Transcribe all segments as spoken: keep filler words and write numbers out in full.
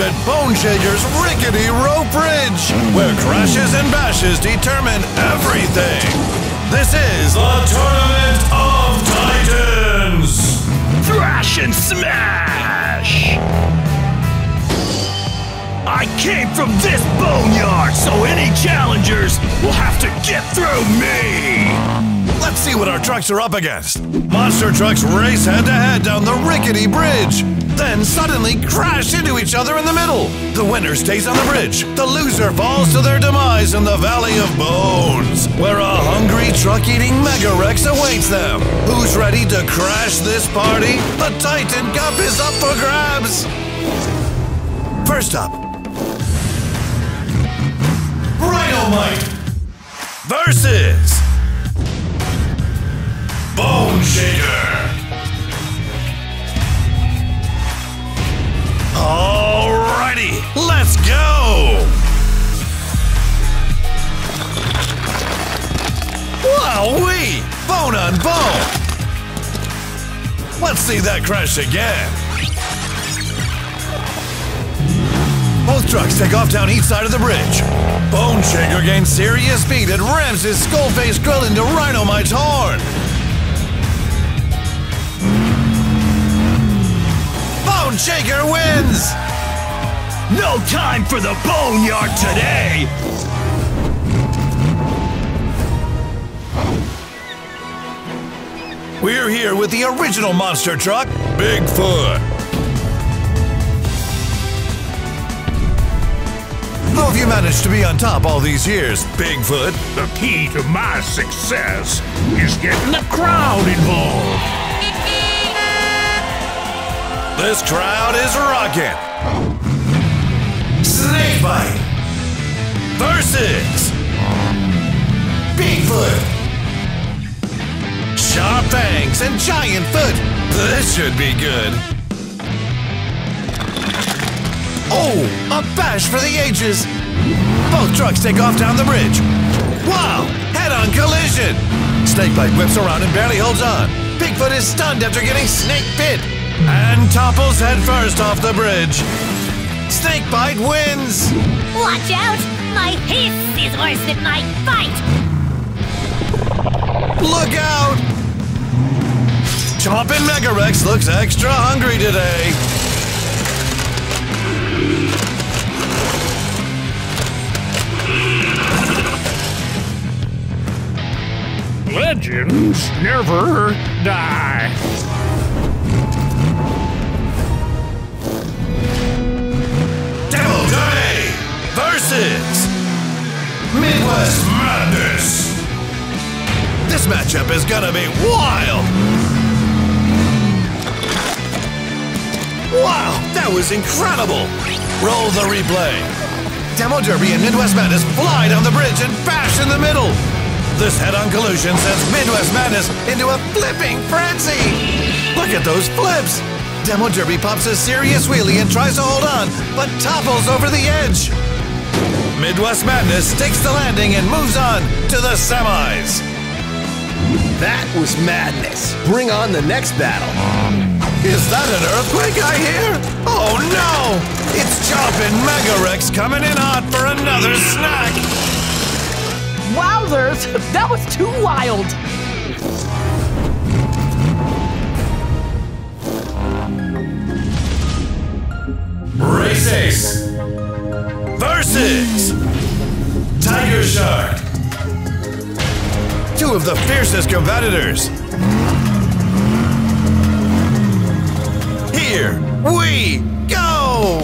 arrived at Bone Shaker's rickety rope bridge, where crashes and bashes determine everything. This is the Tournament of Titans! Thrash and smash! I came from this boneyard, so any challengers will have to get through me! Let's see what our trucks are up against. Monster trucks race head-to-head down the rickety bridge, then suddenly crash into each other in the middle. The winner stays on the bridge, the loser falls to their demise in the Valley of Bones, where a hungry truck-eating Mega Rex awaits them. Who's ready to crash this party? The Titan Cup is up for grabs! First up, Rhinomite versus Bone Shaker! Alrighty, let's go! Wowee! Bone on bone! Let's see that crash again! Both trucks take off down each side of the bridge. Bone Shaker gains serious speed and rams his skull-face grill into Rhinomite's horn! Bone Shaker wins! No time for the Bone Yard today! We're here with the original monster truck, Bigfoot. How have you managed to be on top all these years, Bigfoot? The key to my success is getting the crowd involved. This crowd is rockin'! Snakebite versus Bigfoot! Sharp fangs and giant foot! This should be good! Oh! A bash for the ages! Both trucks take off down the bridge! Wow! Head-on collision! Snakebite whips around and barely holds on! Bigfoot is stunned after getting snake bit! And topples headfirst off the bridge. Snakebite wins! Watch out! My hiss is worse than my bite! Look out! Chompin' Mega Rex looks extra hungry today. Legends never die. Versus Midwest Madness. This matchup is gonna be wild. Wow, that was incredible. Roll the replay. Demo Derby and Midwest Madness fly down the bridge and bash in the middle. This head-on collision sends Midwest Madness into a flipping frenzy. Look at those flips. Demo Derby pops a serious wheelie and tries to hold on, but topples over the edge. Midwest Madness takes the landing and moves on to the semis. That was madness. Bring on the next battle. Is that an earthquake I hear? Oh no! It's Chompin' Mega Rex coming in hot for another snack. Wowzers! That was too wild. Race Ace versus Tiger Shark. Two of the fiercest competitors. Here we go!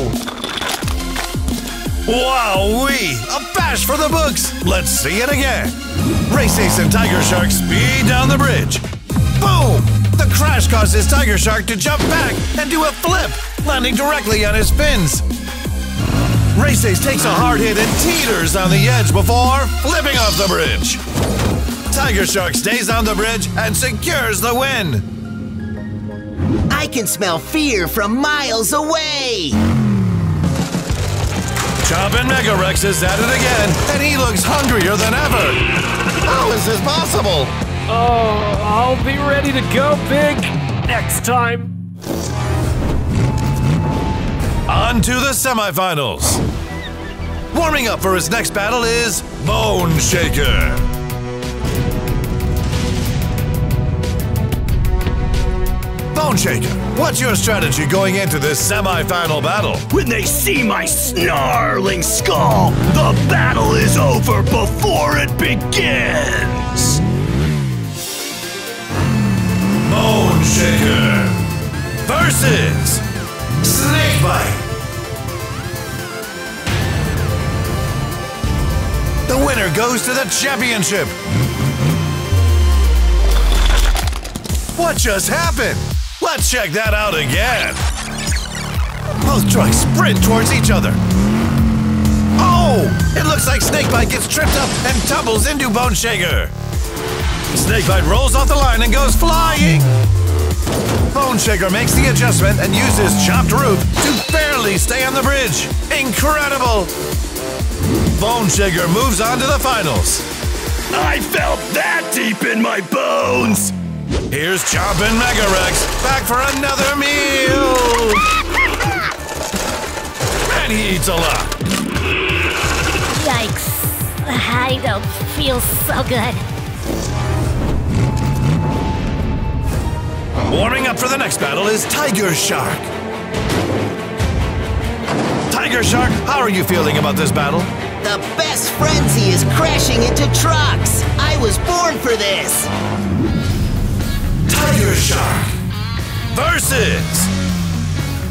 Wowee! A bash for the books! Let's see it again. Race Ace and Tiger Shark speed down the bridge. Boom! The crash causes Tiger Shark to jump back and do a flip, landing directly on his fins. Race Ace takes a hard hit and teeters on the edge before flipping off the bridge. Tiger Shark stays on the bridge and secures the win. I can smell fear from miles away. Chompin' Mega Rex is at it again, and he looks hungrier than ever. How is this possible? Oh, I'll be ready to go big next time. On on to the semifinals. Warming up for his next battle is Bone Shaker. Bone Shaker, what's your strategy going into this semi-final battle? When they see my snarling skull, the battle is over before it begins! Bone Shaker versus Snakebite. The winner goes to the championship. What just happened? Let's check that out again. Both trucks sprint towards each other. Oh! It looks like Snakebite gets tripped up and tumbles into Bone Shaker. Snakebite rolls off the line and goes flying. Bone Shaker makes the adjustment and uses chopped roof to barely stay on the bridge. Incredible! Bone Shaker moves on to the finals. I felt that deep in my bones. Here's Chompin' Mega Rex, back for another meal! And he eats a lot. Yikes. I don't feel so good. Warming up for the next battle is Tiger Shark. Tiger Shark, how are you feeling about this battle? The best frenzy is crashing into trucks. I was born for this. Tiger Shark versus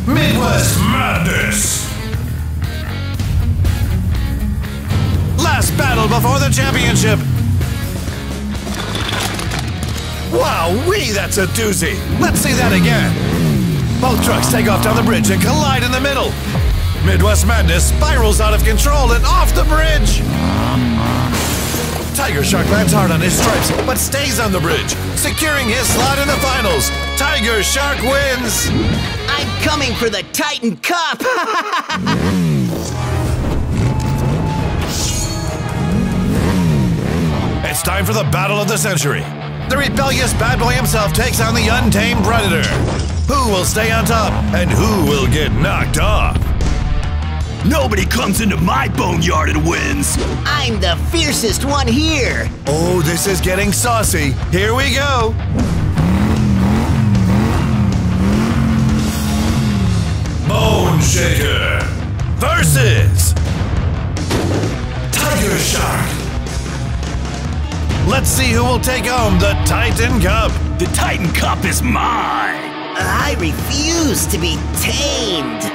Midwest Madness. Last battle before the championship. Wowee, that's a doozy. Let's see that again. Both trucks take off down the bridge and collide in the middle. Midwest Madness spirals out of control and off the bridge. Tiger Shark lands hard on his stripes, but stays on the bridge, securing his slot in the finals. Tiger Shark wins! I'm coming for the Titan Cup! It's time for the battle of the century. The rebellious bad boy himself takes on the untamed predator. Who will stay on top, and who will get knocked off? Nobody comes into my Bone Yard and wins! I'm the fiercest one here! Oh, this is getting saucy. Here we go! Bone Shaker versus Tiger Shark. Let's see who will take home the Titan Cup. The Titan Cup is mine! I refuse to be tamed!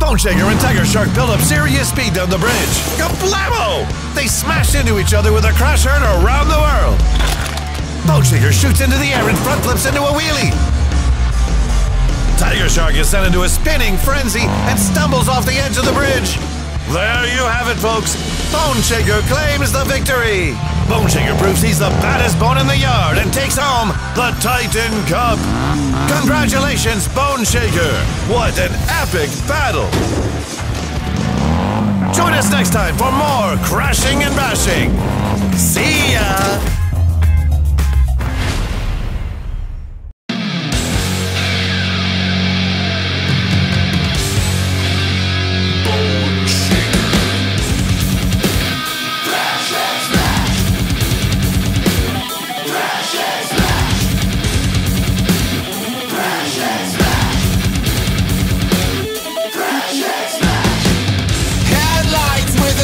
Bone Shaker and Tiger Shark build up serious speed down the bridge. Kablamo! They smash into each other with a crash hurt around the world. Bone Shaker shoots into the air and front flips into a wheelie. Tiger Shark is sent into a spinning frenzy and stumbles off the edge of the bridge. There you have it, folks. Bone Shaker claims the victory. Bone Shaker proves he's the baddest bone in the yard and takes home the Titan Cup. Congratulations, Bone Shaker! What an epic battle! Join us next time for more crashing and bashing. See ya!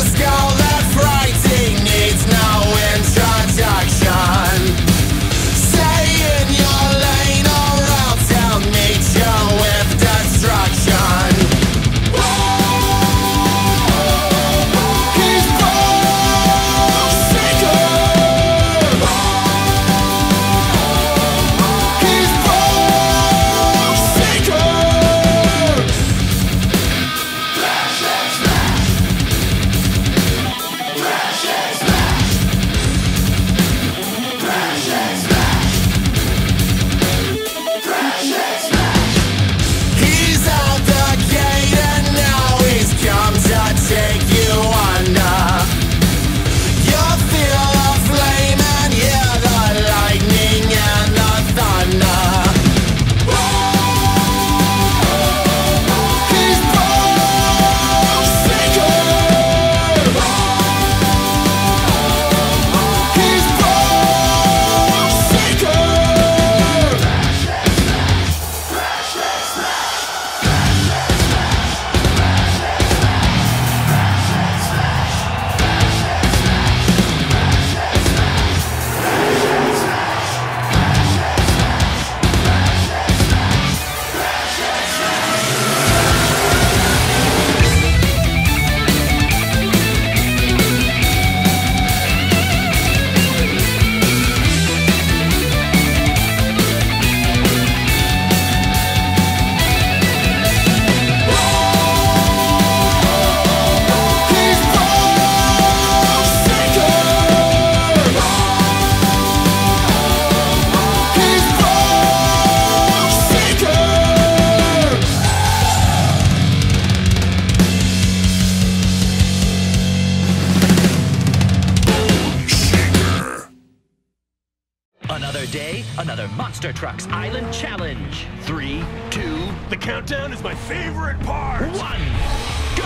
Skull that frightens, it's no introduction. Today, another Monster Trucks Island Challenge. Three, two... The countdown is my favorite part! One, go!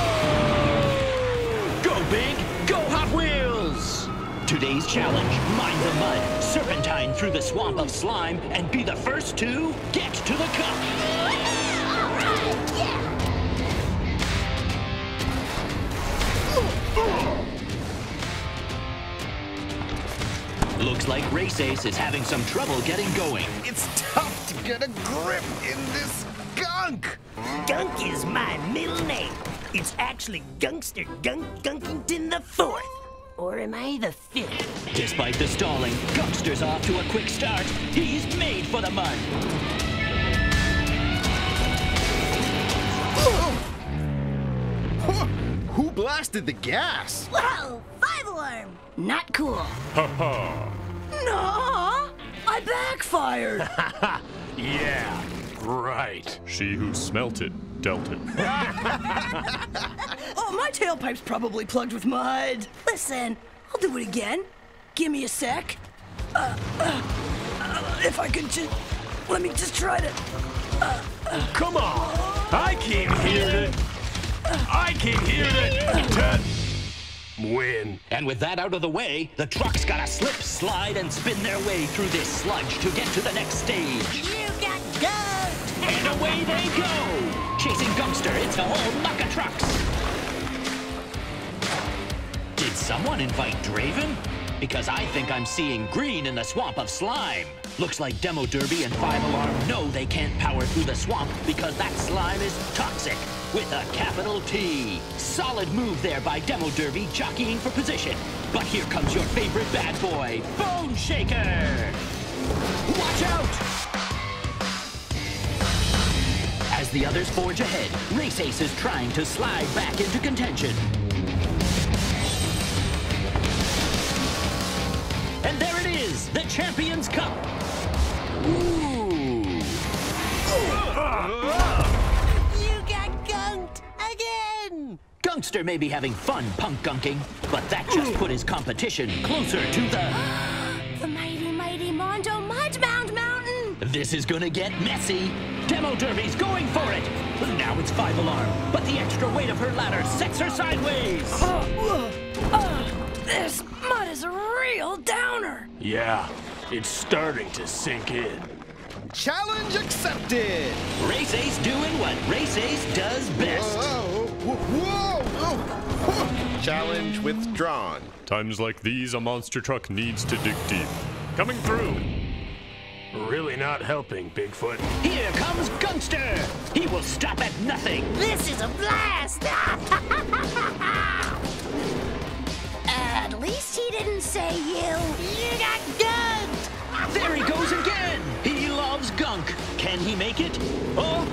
Go big, go Hot Wheels! Today's challenge, mine the mud, serpentine through the swamp of slime, and be the first to get to the cup. All right, yeah. Looks like Race Ace is having some trouble getting going. It's tough to get a grip in this gunk. Gunk is my middle name. It's actually Gunkster Gunk Gunkington the Fourth. Or am I the fifth? Despite the stalling, Gunkster's off to a quick start. He's made for the mud. Huh. Who blasted the gas? Wow, Five Alarm. Not cool. Ha ha. Nah, I backfired. Yeah, right. She who smelt it. Delton. Oh, my tailpipe's probably plugged with mud. Listen, I'll do it again. Give me a sec. Uh, uh, uh, if I could just... Let me just try to... Uh, uh, Come on. I came here to... Uh, I came here to... Uh, to win. And with that out of the way, the truck's gotta slip, slide, and spin their way through this sludge to get to the next stage. You got gunked! And away they go! Chasing Gunkster into a whole muck of trucks. Did someone invite Draven? Because I think I'm seeing green in the swamp of slime. Looks like Demo Derby and Five Alarm know they can't power through the swamp because that slime is toxic with a capital T. Solid move there by Demo Derby jockeying for position. But here comes your favorite bad boy, Bone Shaker. Watch out! As the others forge ahead, Race Ace is trying to slide back into contention. And there it is, the Champions Cup. Ooh. You got gunked again. Gunkster may be having fun punk gunking, but that just put his competition closer to the... The mighty, mighty Mondo Mud Mound Mountain! This is gonna get messy. Demo Derby's going for it. Now it's Five Alarm, but the extra weight of her ladder sets her sideways. Uh, uh, uh, this mud is a real downer. Yeah, it's starting to sink in. Challenge accepted. Race Ace doing what Race Ace does best. Whoa, whoa, whoa, whoa. Challenge withdrawn. Times like these, a monster truck needs to dig deep. Coming through. Really not helping, Bigfoot. Here comes Gunkster. He will stop at nothing. This is a blast. At least he didn't say you. You got gunked. There he goes again. He loves gunk. Can he make it? Oh,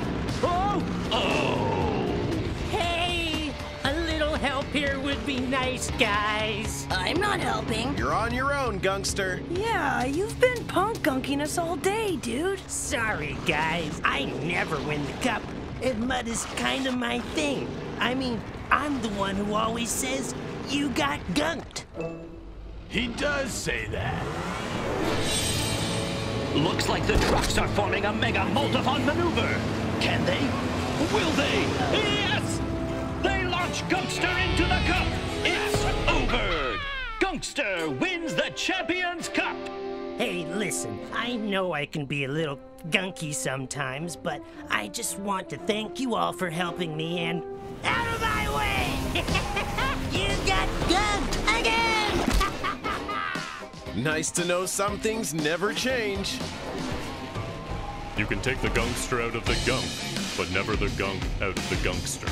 oh, oh. Hey, a little help here would be nice, guys. I'm not helping. You're on your own, Gunkster. Yeah, you've been punk gunking us all day, dude. Sorry, guys. I never win the cup. And mud is kind of my thing. I mean, I'm the one who always says, you got gunked. He does say that. Looks like the trucks are forming a mega multifon maneuver. Can they? Will they? Yes! They launch Gunkster into the cup. It's over. Gunkster wins the Champions Cup! Hey, listen, I know I can be a little gunky sometimes, but I just want to thank you all for helping me and... Out of my way! You got gunked again! Nice to know some things never change. You can take the Gunkster out of the gunk, but never the gunk out of the Gunkster.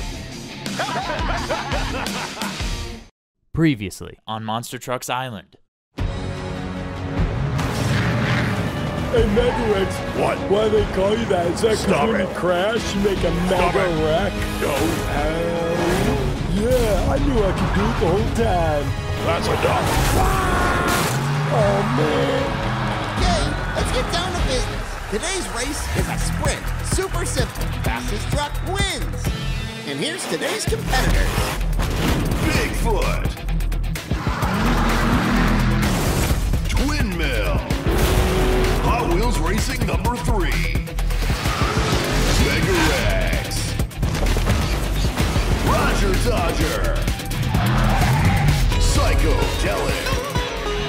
Previously on Monster Trucks Island. Hey, Mega Rex. What? Why do they call you that? Is that because when you crash, you make a mega wreck? No. Uh, yeah, I knew I could do it the whole time. That's enough. Ah! Oh, man. Okay, let's get down to business. Today's race is a sprint. Super simple. Fastest truck wins. And here's today's competitors. Bigfoot, Twinmill, Hot Wheels Racing number three. Mega Rex. Roger Dodger. Psychedelic.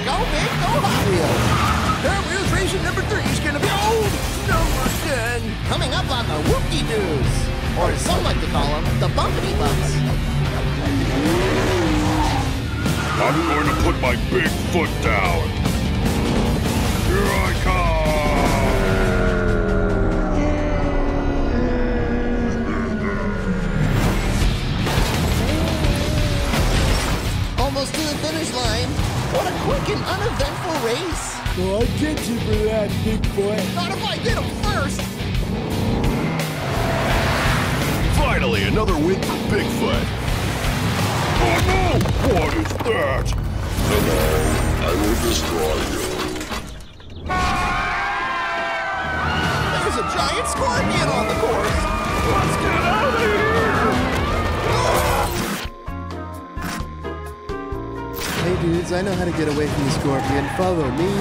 Go big, go Hot Wheels. Hot Wheels Racing number three is gonna be old number ten. Coming up on the Whoopie Doos, or as some like to call them, the Bumpity Bumps. I'm going to put my big foot down. Here I come! Almost to the finish line. What a quick and uneventful race. Well, I'll get you for that, Bigfoot. Not if I get him first. Finally, another win for Bigfoot. Oh no! What is that? Hello, I will destroy you. There's a giant scorpion on the course! Let's get out of here! Hey dudes, I know how to get away from the scorpion. Follow me.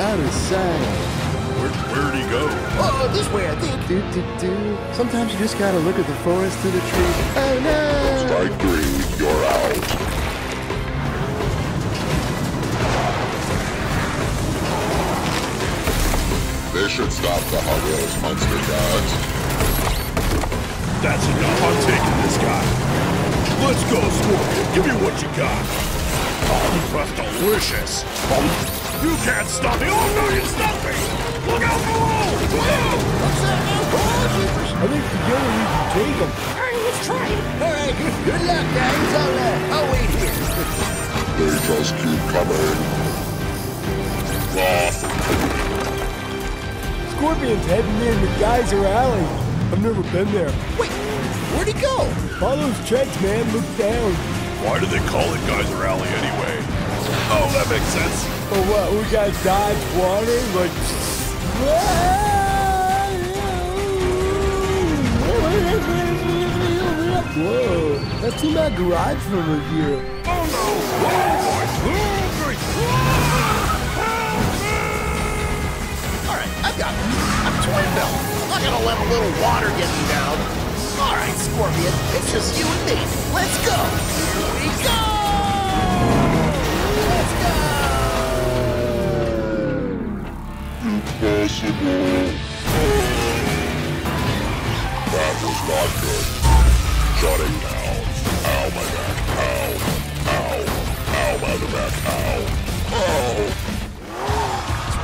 Out of sight. Where, where'd he go? Oh, this way, I think. Do, do, do. Sometimes you just gotta look at the forest through the trees. Oh, no! Strike three, you're out. This should stop the Hot Wheels monster gods. That's enough. I'm taking this guy. Let's go, Scorpion. Give me what you got. Oh, that's delicious. Oh. You can't stop me! Oh no, you stopped me! Look out below! Whoa! What's that now? Oh, I think together we can take them. Alright, let's try it! Alright, good luck, guys. I'll, uh, I'll wait here. They just keep coming. Scorpion's heading in the geyser alley. I've never been there. Wait, where'd he go? Follow those treads, man. Look down. Why do they call it geyser alley anyway? Oh, that makes sense. But what, we gotta dodge water? Like, whoa, that's too bad garage from over here. Oh no! Oh, alright, I've got it. I'm twinned up. I'm not gonna let a little water get me down. Alright, Scorpion, it's just you and me. Let's go! Here we go! Impossible. That was not good. Shutting down. Ow, my back. Ow. Ow. Ow, my back. Ow. Ow.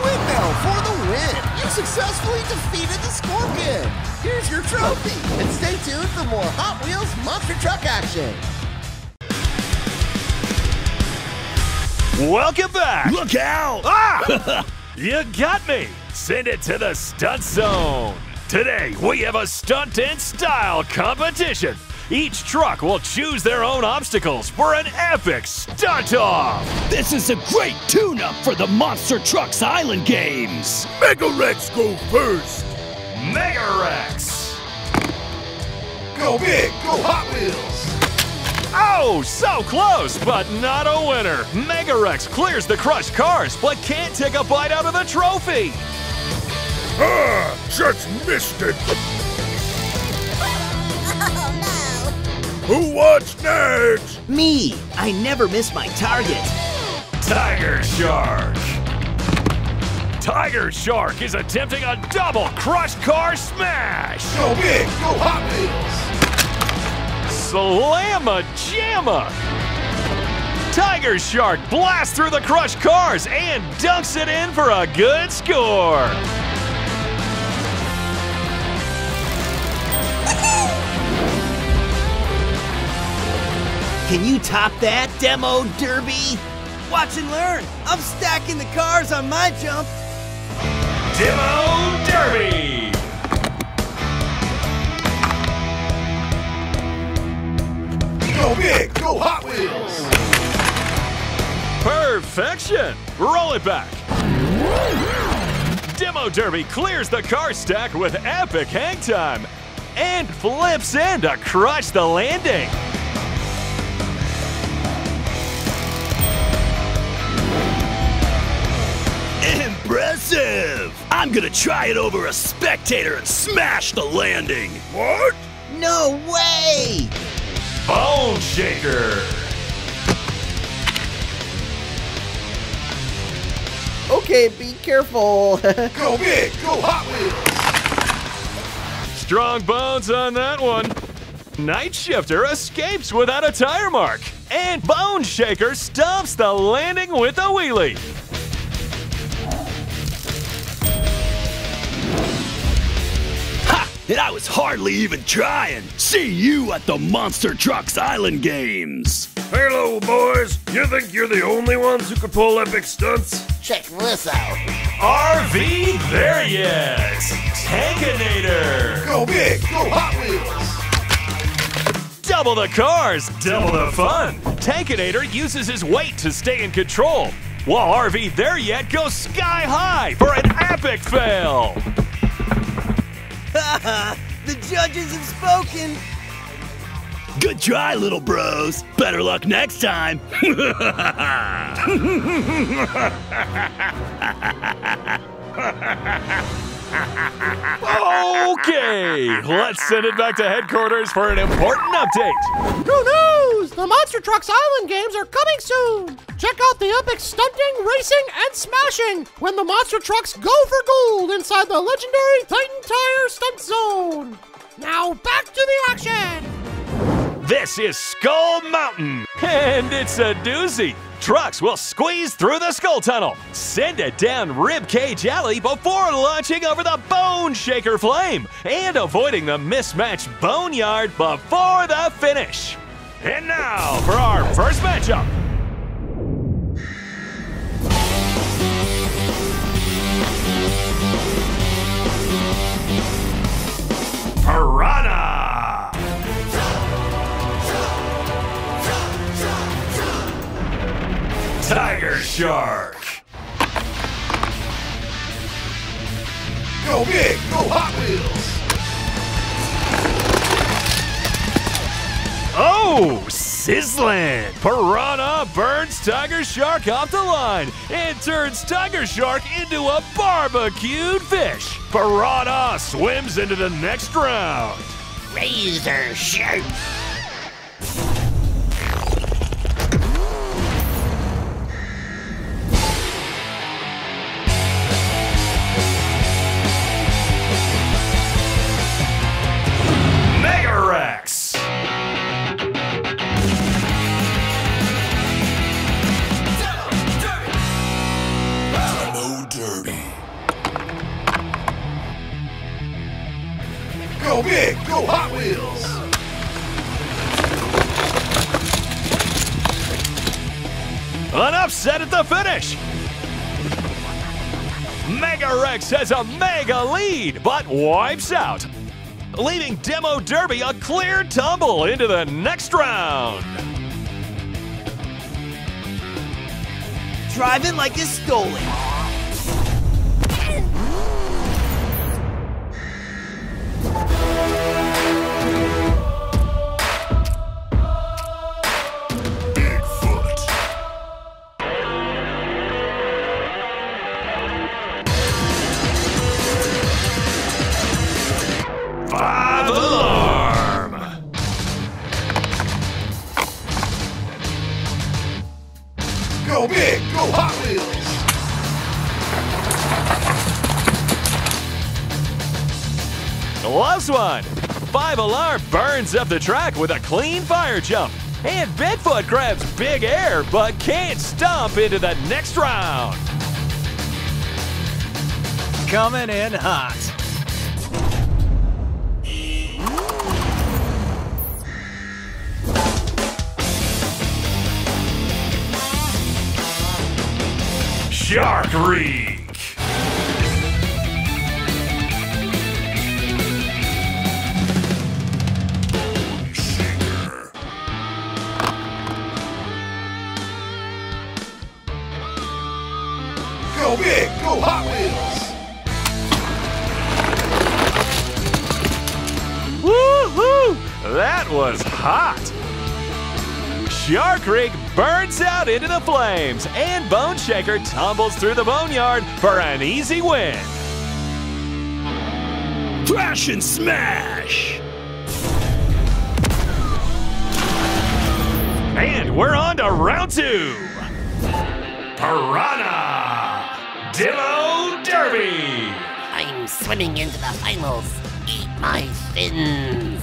Windmill for the win. You successfully defeated the Scorpion. Here's your trophy. And stay tuned for more Hot Wheels Monster Truck action. Welcome back. Look out. Ah! You got me! Send it to the Stunt Zone! Today, we have a stunt in style competition! Each truck will choose their own obstacles for an epic stunt-off! This is a great tune-up for the Monster Trucks Island Games! Mega Rex go first! Mega Rex! Go big, go Hot Wheels! Oh, so close, but not a winner. Mega Rex clears the crushed cars, but can't take a bite out of the trophy. Ah, just missed it. Oh, no. Who wants next? Me. I never miss my target. Tiger Shark. Tiger Shark is attempting a double crushed car smash. Go big, go Hot Wheels. Slamma-jamma! Tiger Shark blasts through the crushed cars and dunks it in for a good score! Can you top that, Demo Derby? Watch and learn! I'm stacking the cars on my jump! Demo Derby! Go big, go Hot Wheels! Perfection! Roll it back! Demo Derby clears the car stack with epic hang time and flips in to crush the landing. impressive! I'm gonna try it over a spectator and smash the landing! What? No way! Bone Shaker! Okay, be careful! Go big! Go Hot Wheels! Strong bones on that one! Night Shifter escapes without a tire mark! And Bone Shaker stomps the landing with a wheelie! Ha! And I was hardly even trying! See you at the Monster Trucks Island Games! Hello, boys! You think you're the only ones who can pull epic stunts? Check this out! R V There Yet! Tankinator! Go big! Go Hot Wheels! Double the cars, double the fun! Tankinator uses his weight to stay in control, while R V There Yet goes sky high for an epic fail! Haha! The judges have spoken! Good try, little bros! Better luck next time! Okay, let's send it back to headquarters for an important update. New news! The Monster Trucks Island Games are coming soon. Check out the epic stunting, racing, and smashing when the monster trucks go for gold inside the legendary Titan Tire Stunt Zone. Now back to the action. This is Skull Mountain, and it's a doozy. Trucks will squeeze through the skull tunnel, send it down Ribcage Alley before launching over the Bone Shaker Flame and avoiding the mismatched Bone Yard before the finish. And now for our first matchup. Piranha! Tiger Shark! Go big! Go Hot Wheels! Oh! Sizzling! Piranha burns Tiger Shark off the line and turns Tiger Shark into a barbecued fish! Piranha swims into the next round! Razor Shark! Go big! Go Hot Wheels! An upset at the finish! Mega Rex has a mega lead, but wipes out, leaving Demo Derby a clear tumble into the next round! Drive it like it's stolen! Five Alarm! Go big! Go Hot Wheels! Loves one! Five Alarm burns up the track with a clean fire jump. And Bigfoot grabs big air, but can't stomp into the next round. Coming in hot. Shark Reef! Bone Shaker! Go big! Go Hot Wheels! Woo-hoo! That was hot! Shark Reef burns out into the flames, and Bone Shaker tumbles through the Bone Yard for an easy win. Crash and smash! And we're on to round two. Piranha! Demo Derby! I'm swimming into the finals. Eat my fins.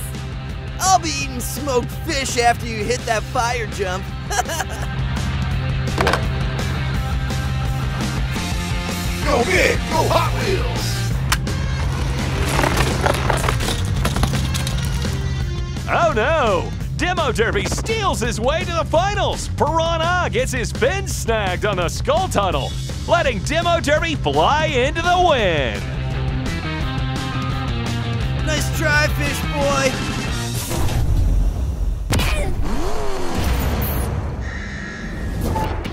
I'll be eating smoked fish after you hit that fire jump. Go big, go Hot Wheels! Oh no! Demo Derby steals his way to the finals. Piranha gets his fin snagged on the skull tunnel, letting Demo Derby fly into the wind. Nice try, fish boy.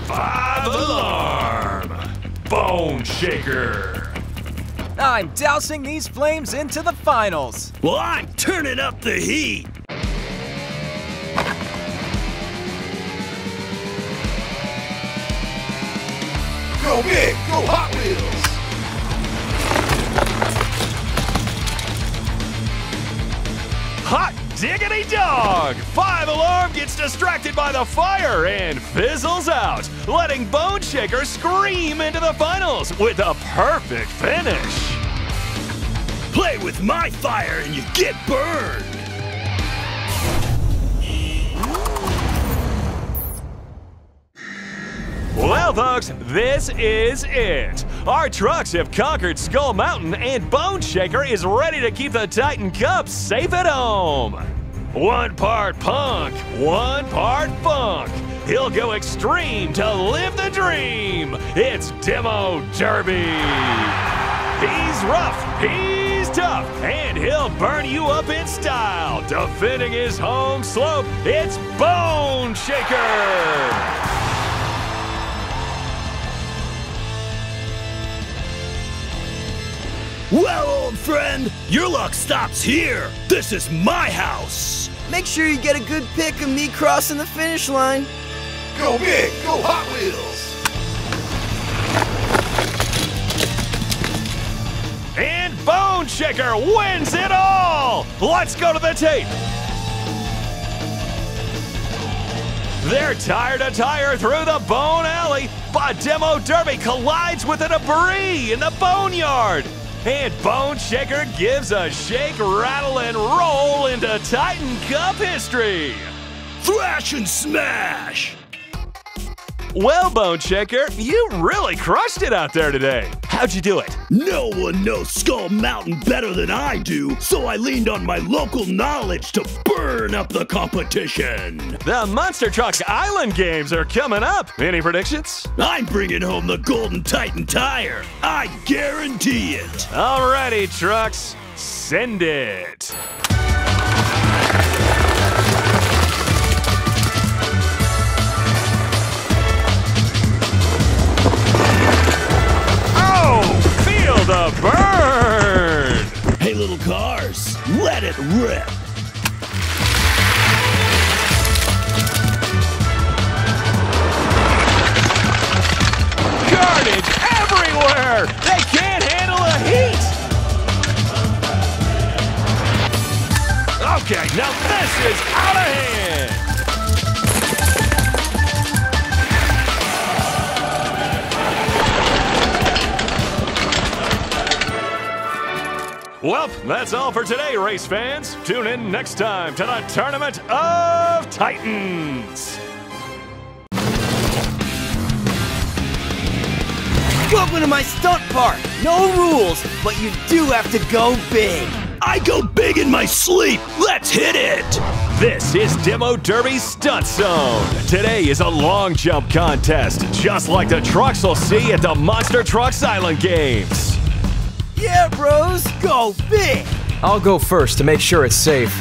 Five Alarm! Bone Shaker! I'm dousing these flames into the finals. Well, I'm turning up the heat. Go big, go Hot Wheels! Hot diggity dog! Five Alarm gets distracted by the fire and fizzles out, letting Bone Shaker scream into the finals with a perfect finish. Play with my fire and you get burned! Well, folks, this is it. Our trucks have conquered Skull Mountain, and Bone Shaker is ready to keep the Titan Cup safe at home. One part punk, one part funk. He'll go extreme to live the dream. It's Demo Derby. He's rough, he's tough, and he'll burn you up in style. Defending his home slope, it's Bone Shaker. Well, old friend, your luck stops here. This is my house. Make sure you get a good pic of me crossing the finish line. Go big, go Hot Wheels. And Bone Shaker wins it all. Let's go to the tape. They're tire to tire through the Bone Alley, but Demo Derby collides with the debris in the Bone Yard. And Bone Shaker gives a shake, rattle, and roll into Titan Cup history. Thrash and smash! Well, Bone Shaker, you really crushed it out there today. How'd you do it? No one knows Skull Mountain better than I do, so I leaned on my local knowledge to burn up the competition. The Monster Trucks Island Games are coming up. Any predictions? I'm bringing home the Golden Titan Tire. I guarantee it. Alrighty, trucks, send it. The burn! Hey, little cars, let it rip! Carnage everywhere! They can't handle the heat! Okay, now this is out of hand! Well, that's all for today, race fans. Tune in next time to the Tournament of Titans. Welcome to my stunt park. No rules, but you do have to go big. I go big in my sleep. Let's hit it. This is Demo Derby's Stunt Zone. Today is a long jump contest, just like the trucks will see at the Monster Trucks Island Games. Yeah, bros, go big! I'll go first to make sure it's safe.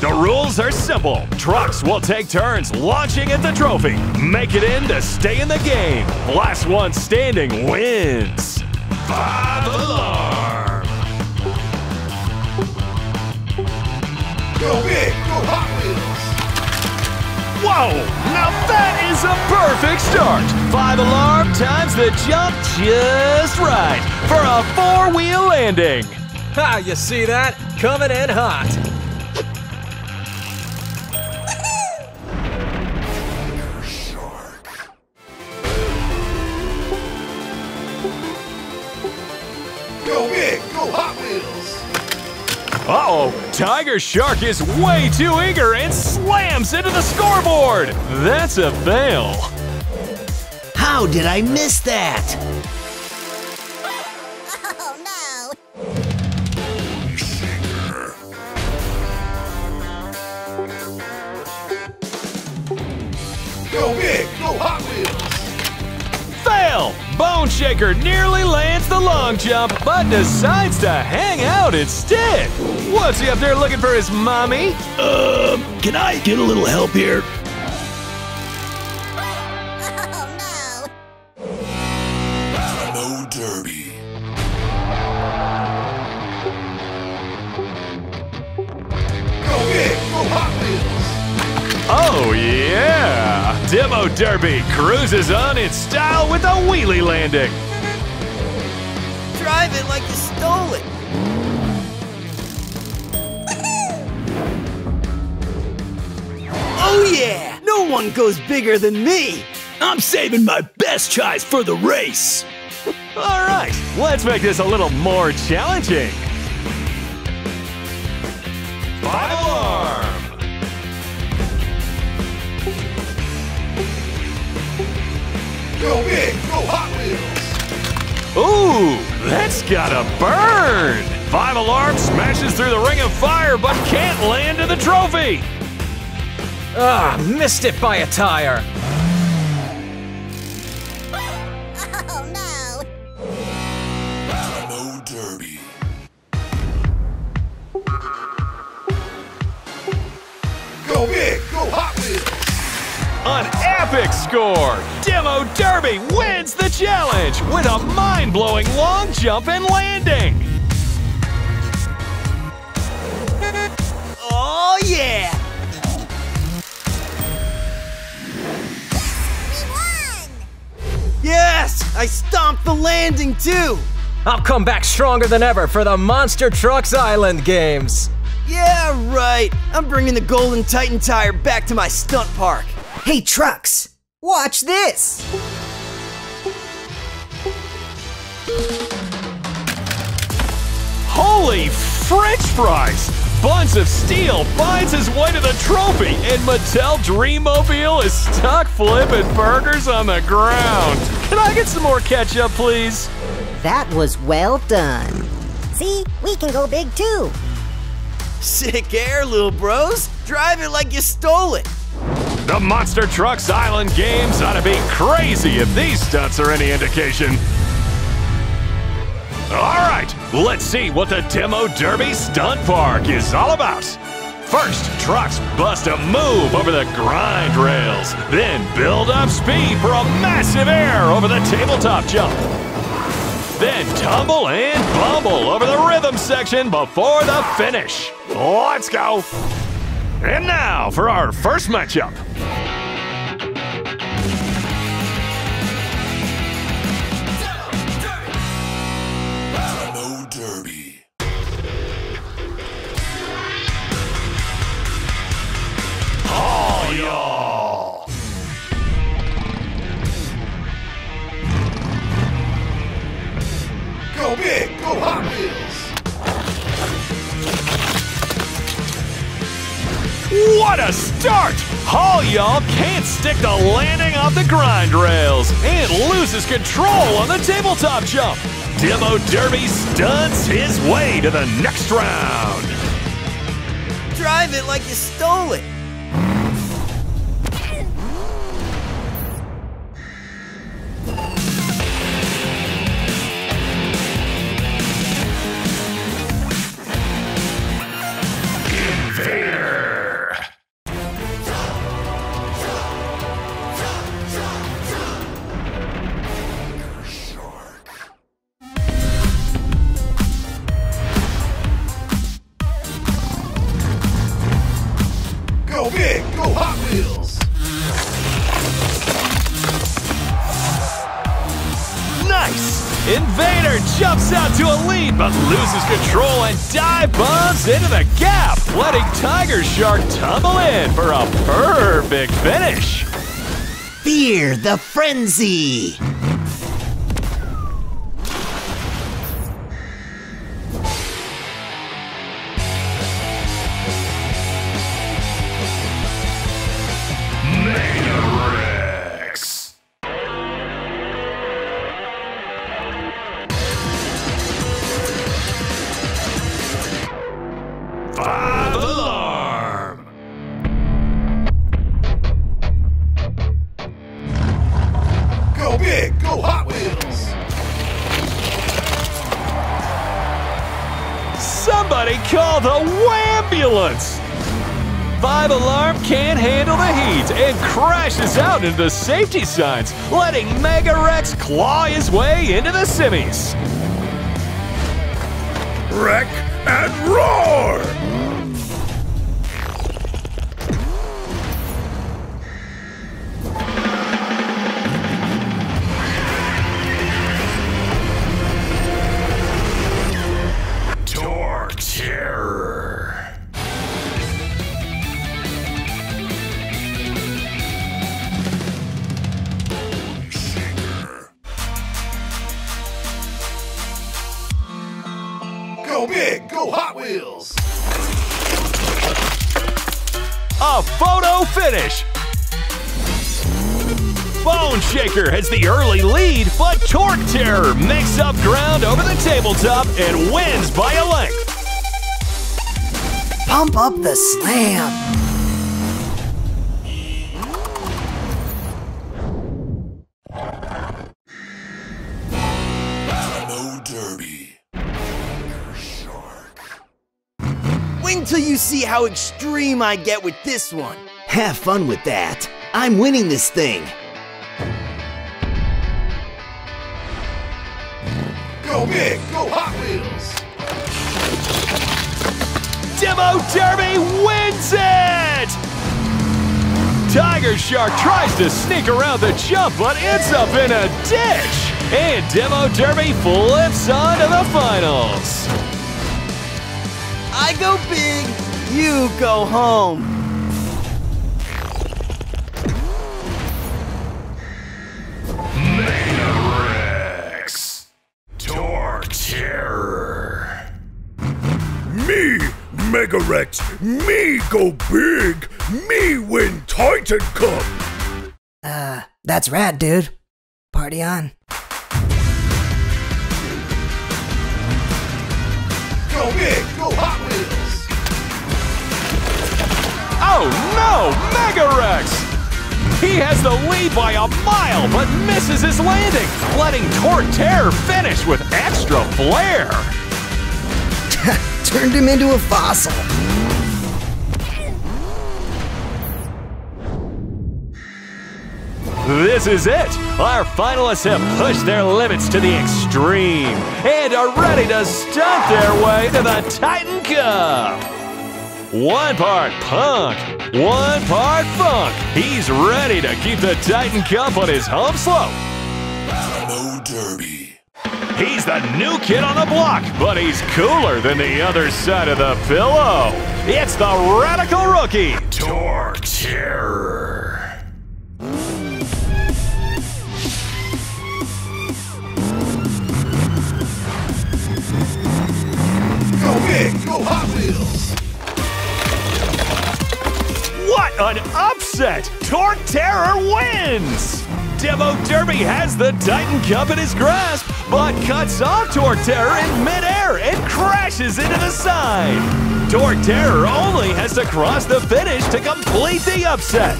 The rules are simple. Trucks will take turns launching at the trophy. Make it in to stay in the game. Last one standing wins. Five Alarm! Go big, go Hot Wheels! Whoa, no that is a perfect start. Five Alarm times the jump just right for a four-wheel landing. Ha, you see that? Coming in hot. Go big, go Hot Wheels. Uh-oh, Tiger Shark is way too eager and slams into the scoreboard. That's a fail. How did I miss that? Bone Shaker nearly lands the long jump, but decides to hang out instead. What's he up there looking for his mommy? Um, uh, can I get a little help here? Oh no! Demo Derby. Go big, go Hot Wheels! Oh yeah! Demo Derby cruises on in style with a wheelie landing. Drive it like you stole it. Oh yeah! No one goes bigger than me. I'm saving my best tries for the race. All right, let's make this a little more challenging. Five Alarm. Go big, go Hot Wheels! Ooh, that's gotta burn! Five Alarm smashes through the Ring of Fire but can't land in the trophy! Ah, missed it by a tire! Oh no! Demo Derby. Go big, go Hot Wheels! An epic score! Demo Derby wins the challenge with a mind-blowing long jump and landing! Oh yeah! We won! Yes! I stomped the landing too! I'll come back stronger than ever for the Monster Trucks Island Games! Yeah, right! I'm bringing the Golden Titan Tire back to my stunt park! Hey trucks, watch this! Holy French fries! Buns of Steel finds his way to the trophy and Mattel Dreammobile is stuck flipping burgers on the ground. Can I get some more ketchup, please? That was well done. See, we can go big too. Sick air, little bros. Drive it like you stole it. The Monster Trucks Island Games ought to be crazy if these stunts are any indication. All right, let's see what the Demo Derby Stunt Park is all about. First, trucks bust a move over the grind rails, then build up speed for a massive air over the tabletop jump. Then tumble and bumble over the rhythm section before the finish. Let's go. And now for our first matchup. Demo Derby. Oh, y'all. Go big, go Hot Wheels. What a start! Haul y'all can't stick the landing off the grind rails and loses control on the tabletop jump. Demo Derby stunts his way to the next round. Drive it like you stole it. Go Tankinator jumps out to a lead, but loses control and dive bombs into the gap, letting Tiger Shark tumble in for a perfect finish. Fear the frenzy! Five Alarm can't handle the heat and crashes out into the safety signs, letting Mega Rex claw his way into the semis. Wreck and roar! Torque Terror! Hot Wheels! A photo finish! Bone Shaker has the early lead, but Torque Terror makes up ground over the tabletop and wins by a length. Pump up the slam! Until you see how extreme I get with this one. Have fun with that. I'm winning this thing. Go big, go Hot Wheels. Demo Derby wins it! Tiger Shark tries to sneak around the jump, but ends up in a ditch. And Demo Derby flips onto the finals. I go big, you go home. Mega Rex, Torque Terror. Me, Mega Rex, me go big, me win Titan Cup. Uh, that's rad, dude. Party on. Go big, go Hot Wheels! Oh no! Mega Rex! He has the lead by a mile, but misses his landing, letting Torque Terror finish with extra flair! Turned him into a fossil! This is it! Our finalists have pushed their limits to the extreme and are ready to stunt their way to the Titan Cup! One part punk, one part funk. He's ready to keep the Titan Cup on his home slope. Demo Derby. He's the new kid on the block, but he's cooler than the other side of the pillow. It's the radical rookie, Torque Terror. Go big, go Hot Wheels! What an upset! Torque Terror wins! Demo Derby has the Titan Cup in his grasp, but cuts off Torque Terror in midair and crashes into the side. Torque Terror only has to cross the finish to complete the upset.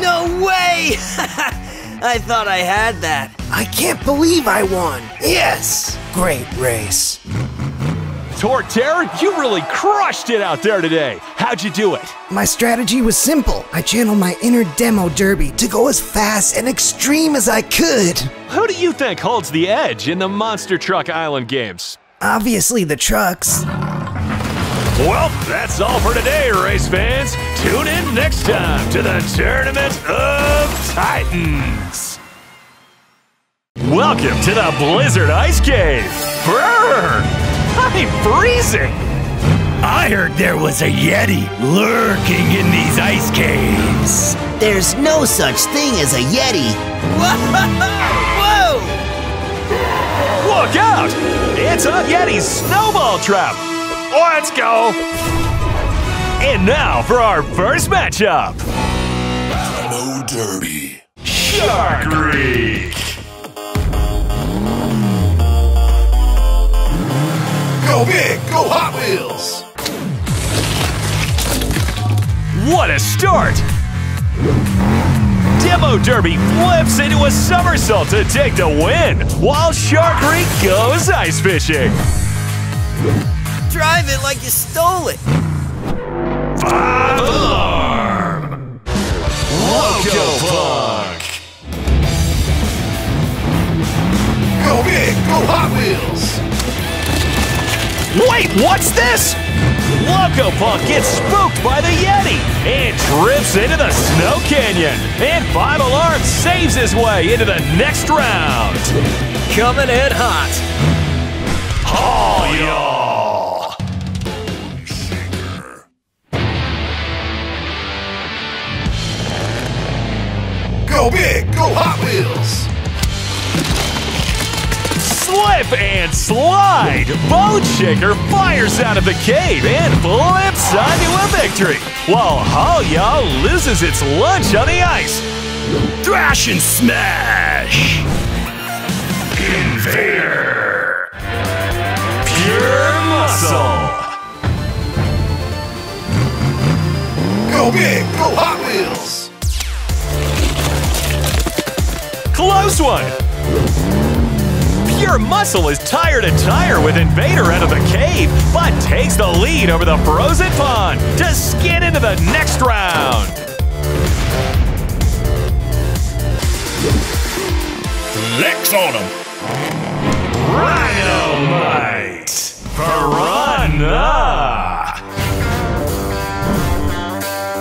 No way! I thought I had that. I can't believe I won. Yes! Great race. Torque Terror, you really crushed it out there today. How'd you do it? My strategy was simple. I channeled my inner Demo Derby to go as fast and extreme as I could. Who do you think holds the edge in the Monster Truck Island Games? Obviously the trucks. Well, that's all for today, race fans. Tune in next time to the Tournament of Titans. Welcome to the Blizzard Ice Cave! Brrr! I'm freezing! I heard there was a Yeti lurking in these ice caves. There's no such thing as a Yeti. Whoa! Whoa! Look out! It's a Yeti's snowball trap! Let's go! And now for our first matchup! Demo Derby. Shark Reef! Go big! Go Hot Wheels! What a start! Demo Derby flips into a somersault to take the win, while Shark Reef goes ice fishing. Drive it like you stole it! Five Alarm! Loco Punk! Go big! Go Hot Wheels! Wait, what's this? Loco Punk gets spooked by the Yeti and drifts into the Snow Canyon. And Five Alarm saves his way into the next round. Coming in hot. Haul oh, y'all. Bone Shaker. Go big, go Hot Wheels. Flip and slide! Bone Shaker fires out of the cave and flips onto a victory, while Haul Y'all loses its lunch on the ice. Thrash and smash! Invader! Pure muscle! Go big! Go Hot Wheels! Close one! Pure Muscle is tire to tire with Invader out of the cave, but takes the lead over the frozen pond to skin into the next round. Flex on him. Rhinomite. Piranha.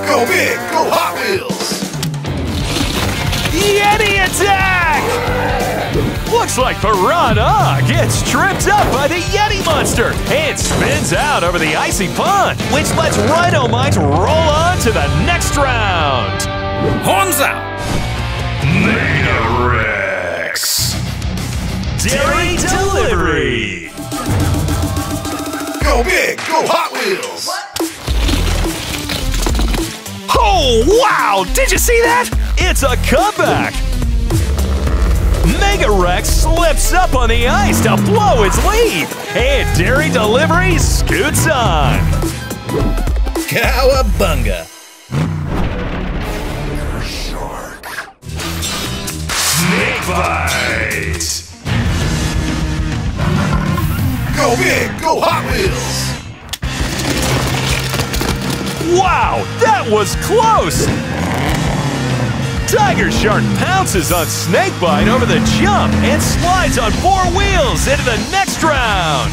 Go big, go Hot Wheels. Yeti attack. Looks like Piranha gets tripped up by the Yeti monster and spins out over the icy pond, which lets Rhinomite roll on to the next round. Horns out! Mega Rex! Dairy Delivery! Go big! Go Hot Wheels! Oh, wow! Did you see that? It's a comeback! Mega Rex slips up on the ice to blow its lead, and Dairy Delivery scoots on. Cowabunga! Shark! Snakebite! Go big! Go Hot Wheels! Wow, that was close! Tiger Shark pounces on Snakebite over the jump and slides on four wheels into the next round.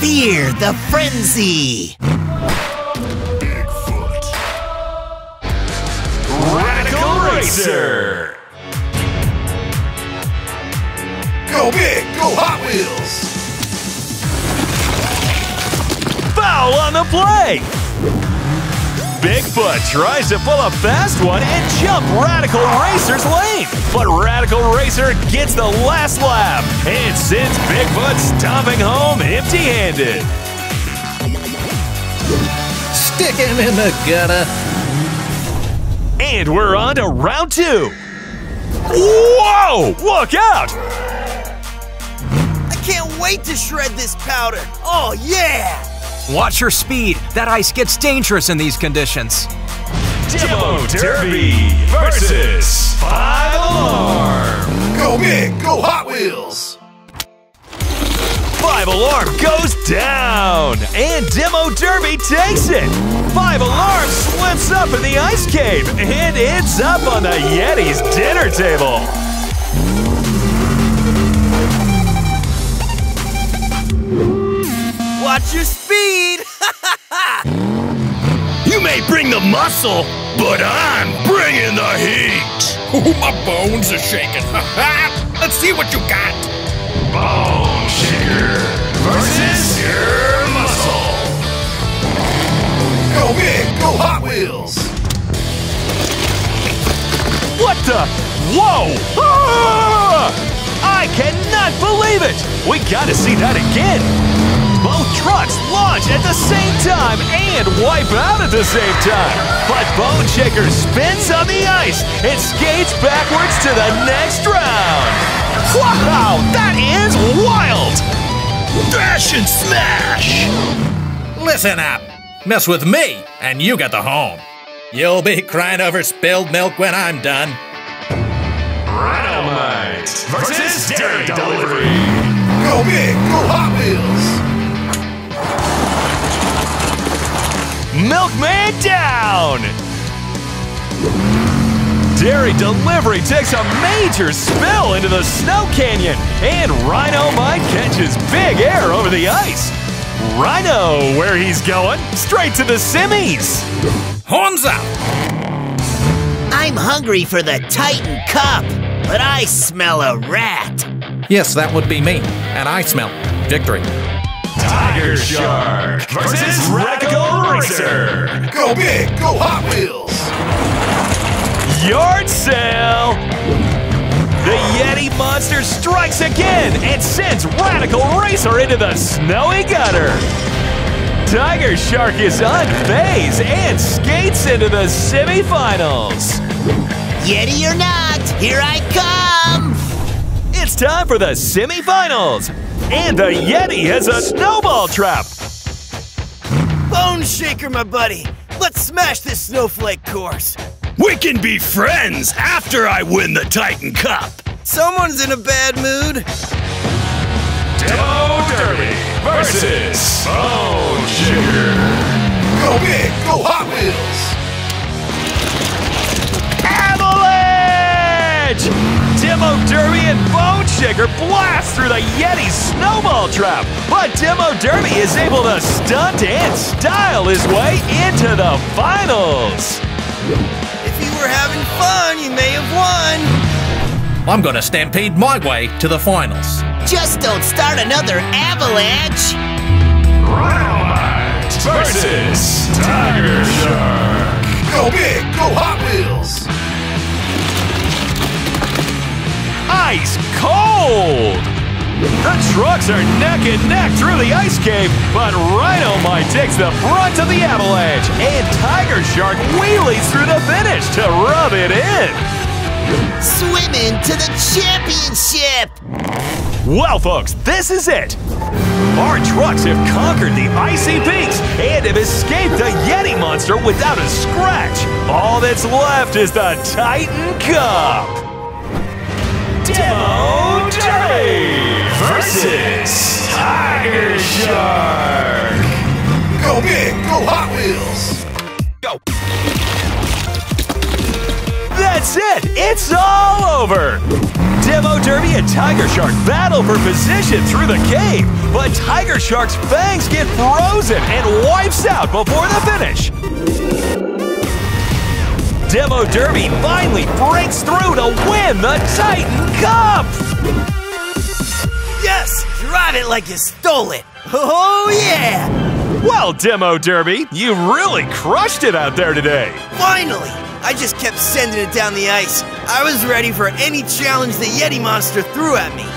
Fear the frenzy. Bigfoot. Radical Racer. Go big, go Hot Wheels. Foul on the play. Bigfoot tries to pull a fast one and jump Radical Racer's lane, but Radical Racer gets the last lap and sends Bigfoot stomping home empty-handed. Stick him in the gutter. And we're on to round two. Whoa! Look out! I can't wait to shred this powder. Oh, yeah! Watch your speed! That ice gets dangerous in these conditions. Demo Derby versus Five Alarm! Go big! Go Hot Wheels! Five Alarm goes down! And Demo Derby takes it! Five Alarm slips up in the ice cave and ends up on the Yeti's dinner table! Watch your speed! You may bring the muscle, but I'm bringing the heat! My bones are shaking! Let's see what you got. Bone Shaker versus your muscle. Go big, go Hot Wheels. What the? Whoa! Ah! I cannot believe it. We got to see that again. Both trucks launch at the same time and wipe out at the same time. But Bone Shaker spins on the ice and skates backwards to the next round. Wow, that is wild! Dash and smash! Listen up. Mess with me and you get the home. You'll be crying over spilled milk when I'm done. Rhinomite versus Dairy Delivery. Go big, go Hot Wheels. Milkman down! Dairy Delivery takes a major spill into the snow canyon, and Rhinomite catches big air over the ice. Rhino, where he's going, straight to the semis. Horns up! I'm hungry for the Titan Cup, but I smell a rat. Yes, that would be me, and I smell victory. Tiger Shark versus Radical Racer. Go big, go Hot Wheels. Yard sale. The Yeti monster strikes again and sends Radical Racer into the snowy gutter. Tiger Shark is unfazed and skates into the semifinals. Yeti or not, here I come. It's time for the semifinals. And the Yeti has a snowball trap! Bone Shaker, my buddy! Let's smash this snowflake course! We can be friends after I win the Titan Cup! Someone's in a bad mood! Demo Derby versus Bone Shaker! Go big, go Hot Wheels! Avalanche! Demo Derby and Bone Shaker blast through the Yeti's snowball trap, but Demo Derby is able to stunt and style his way into the finals. If you were having fun, you may have won. I'm gonna stampede my way to the finals. Just don't start another avalanche. Rhinomite versus Tiger Shark. Go big, go Hot Wheels. Ice cold! The trucks are neck and neck through the ice cave, but Rhinomite takes the brunt of the avalanche, and Tiger Shark wheelies through the finish to rub it in! Swimming to the championship! Well, folks, this is it! Our trucks have conquered the icy peaks and have escaped the Yeti monster without a scratch. All that's left is the Titan Cup! Demo Derby versus Tiger Shark. Go big, go Hot Wheels. Go. That's it. It's all over. Demo Derby and Tiger Shark battle for position through the cave, but Tiger Shark's fangs get frozen and wipes out before the finish. Demo Derby finally breaks through to win the Titan Cup! Yes! Drive it like you stole it! Oh yeah! Well, Demo Derby, you really crushed it out there today! Finally! I just kept sending it down the ice. I was ready for any challenge the Yeti monster threw at me.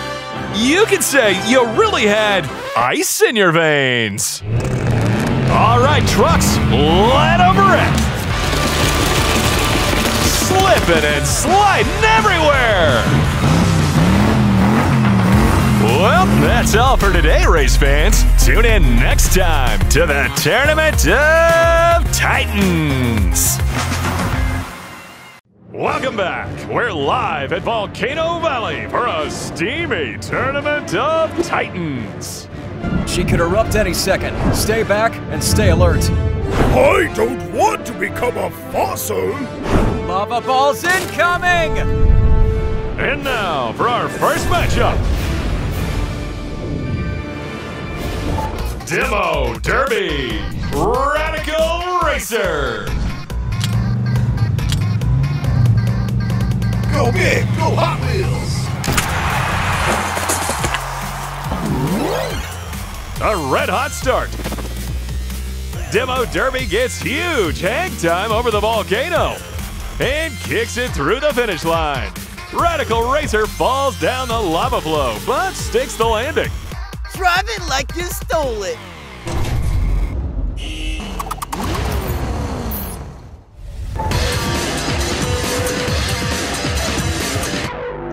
You could say you really had ice in your veins. All right, trucks, let them rip! Slipping and sliding everywhere! Well, that's all for today, race fans. Tune in next time to the Tournament of Titans! Welcome back. We're live at Volcano Valley for a steamy Tournament of Titans. She could erupt any second. Stay back and stay alert. I don't want to become a fossil! Lava balls incoming! And now for our first matchup. Demo Derby, Radical Racer. Go big, go Hot Wheels. A red-hot start. Demo Derby gets huge hang time over the volcano and kicks it through the finish line. Radical Racer falls down the lava flow, but sticks the landing. Drive it like you stole it.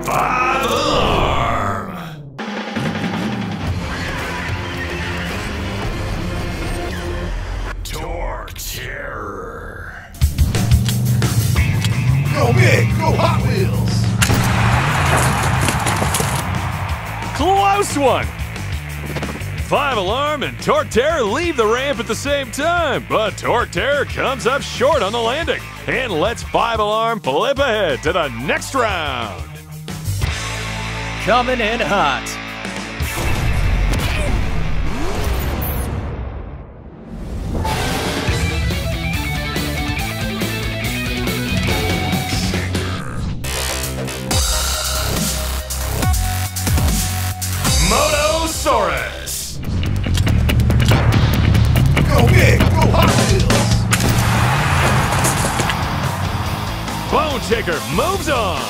Five Alarm! Torque Terror! Go big! Go Hot Wheels! Close one! Five Alarm and Torque Terror leave the ramp at the same time, but Torque Terror comes up short on the landing and lets Five Alarm flip ahead to the next round. Coming in hot. Motosaurus. Go big, go Hot Wheels. Bone Shaker moves on.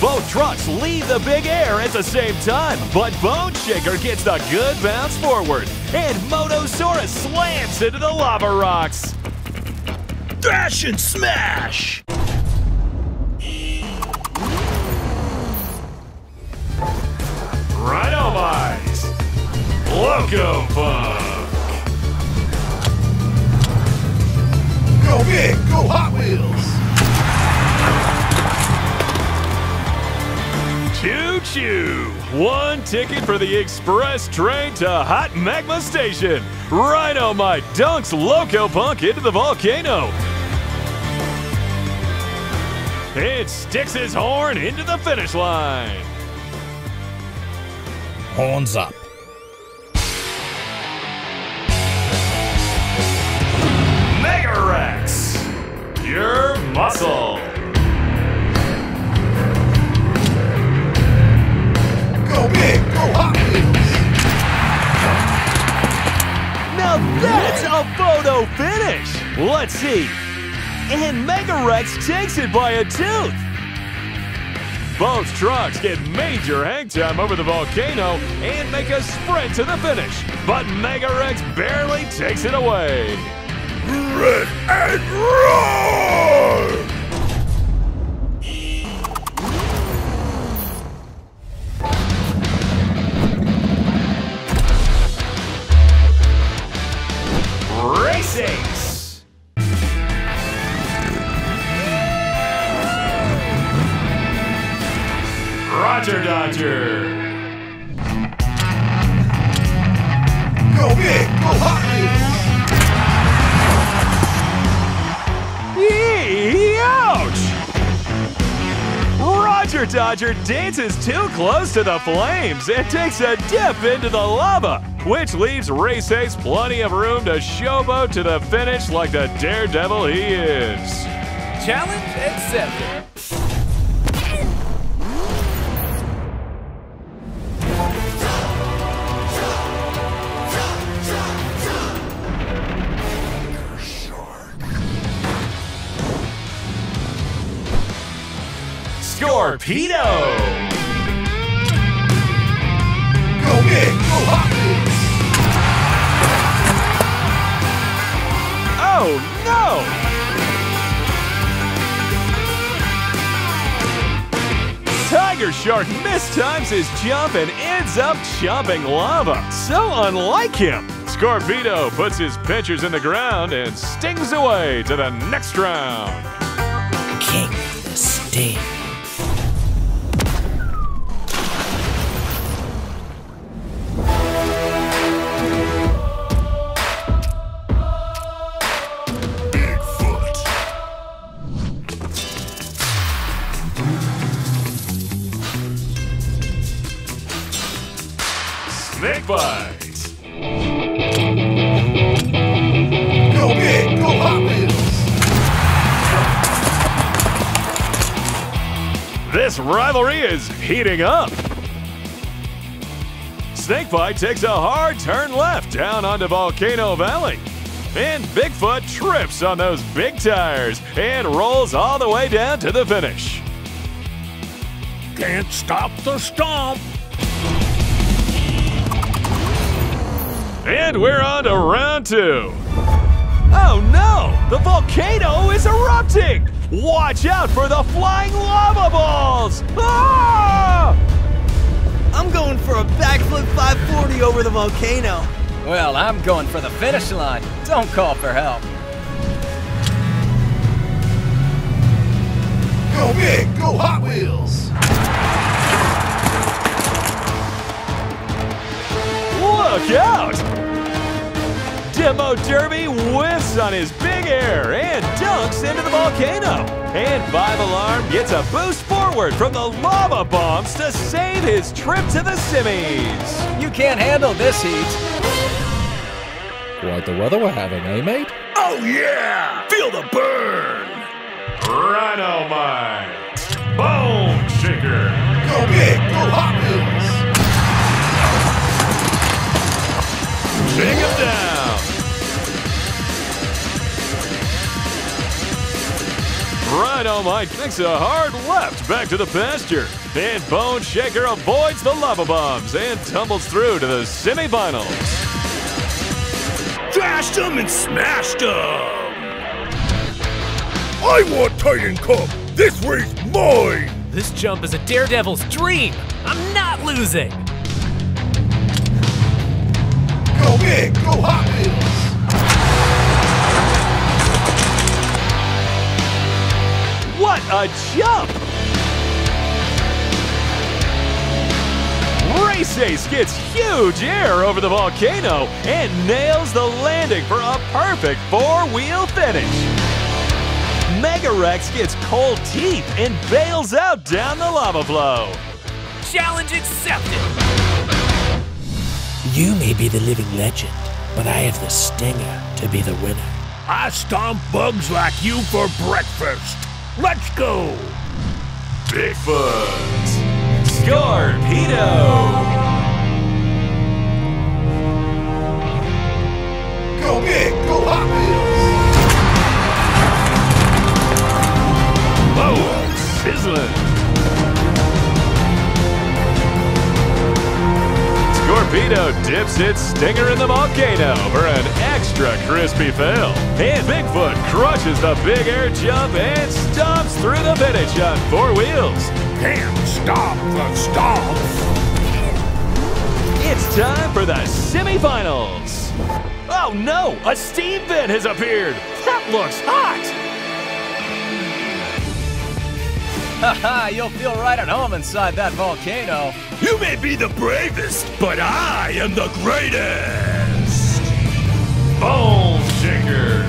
Both trucks leave the big air at the same time, but Bone Shaker gets the good bounce forward, and Motosaurus slams into the lava rocks. Dash and smash! Rhinomite! Loco Funk! Go big, go Hot Wheels! Choo-choo! One ticket for the express train to Hot Magma Station. Rhinomite dunks Loco Punk into the volcano. It sticks his horn into the finish line. Horns up. Mega Rex! Pure muscle! Go big, go Hot Wheels! Now that's a photo finish! Let's see. And Mega Rex takes it by a tooth! Both trucks get major hang time over the volcano and make a sprint to the finish. But Mega Rex barely takes it away. Red and roll! Race Ace! Roger Dodger! Go big! Go Hot Wheels! Yee! Ouch! Roger Dodger dances too close to the flames and takes a dip into the lava, which leaves Race Ace plenty of room to showboat to the finish like the daredevil he is. Challenge accepted. Scorpedo! Go big, go Hot Wheels! Oh, no! Tiger Shark mistimes his jump and ends up chomping lava. So unlike him. Scorpedo puts his pinchers in the ground and stings away to the next round. King of the Sting. Snakebite! Go big, go Hot Wheels! This rivalry is heating up. Snakebite takes a hard turn left down onto Volcano Valley. And Bigfoot trips on those big tires and rolls all the way down to the finish. Can't stop the stomp. And we're on to round two. Oh no! The volcano is erupting! Watch out for the flying lava balls! Ah! I'm going for a backflip five forty over the volcano. Well, I'm going for the finish line. Don't call for help. Go big, go Hot Wheels! Look out! Demo Derby whiffs on his big air and dunks into the volcano. And Five Alarm gets a boost forward from the lava bombs to save his trip to the semis. You can't handle this heat. Quite the weather we're having, eh, mate? Oh, yeah! Feel the burn! Rhinomite! Bone Shaker! Go big, go Hot Wheels! Shake him down! Rhinomite makes a hard left back to the pasture. And Bone Shaker avoids the lava bombs and tumbles through to the semifinals. Thrashed them and smashed them! I want Titan Cup! This race mine! This jump is a daredevil's dream! I'm not losing! Go big, go Hot Wheels! What a jump! Race Ace gets huge air over the volcano and nails the landing for a perfect four-wheel finish. Mega Rex gets cold teeth and bails out down the lava flow. Challenge accepted! You may be the living legend, but I have the stinger to be the winner. I stomp bugs like you for breakfast. Let's go! Bigfoot! Scorpedo! Go big, go Hot Wheels! Oh, sizzling! Scorpedo dips its stinger in the volcano for an extra crispy fail. And Bigfoot crushes the big air jump and stomps through the finish on four wheels. Can't stop the stomp. It's time for the semifinals. Oh no, a steam vent has appeared. That looks hot. Haha, you'll feel right at home inside that volcano. You may be the bravest, but I am the greatest. Boom. Shaker,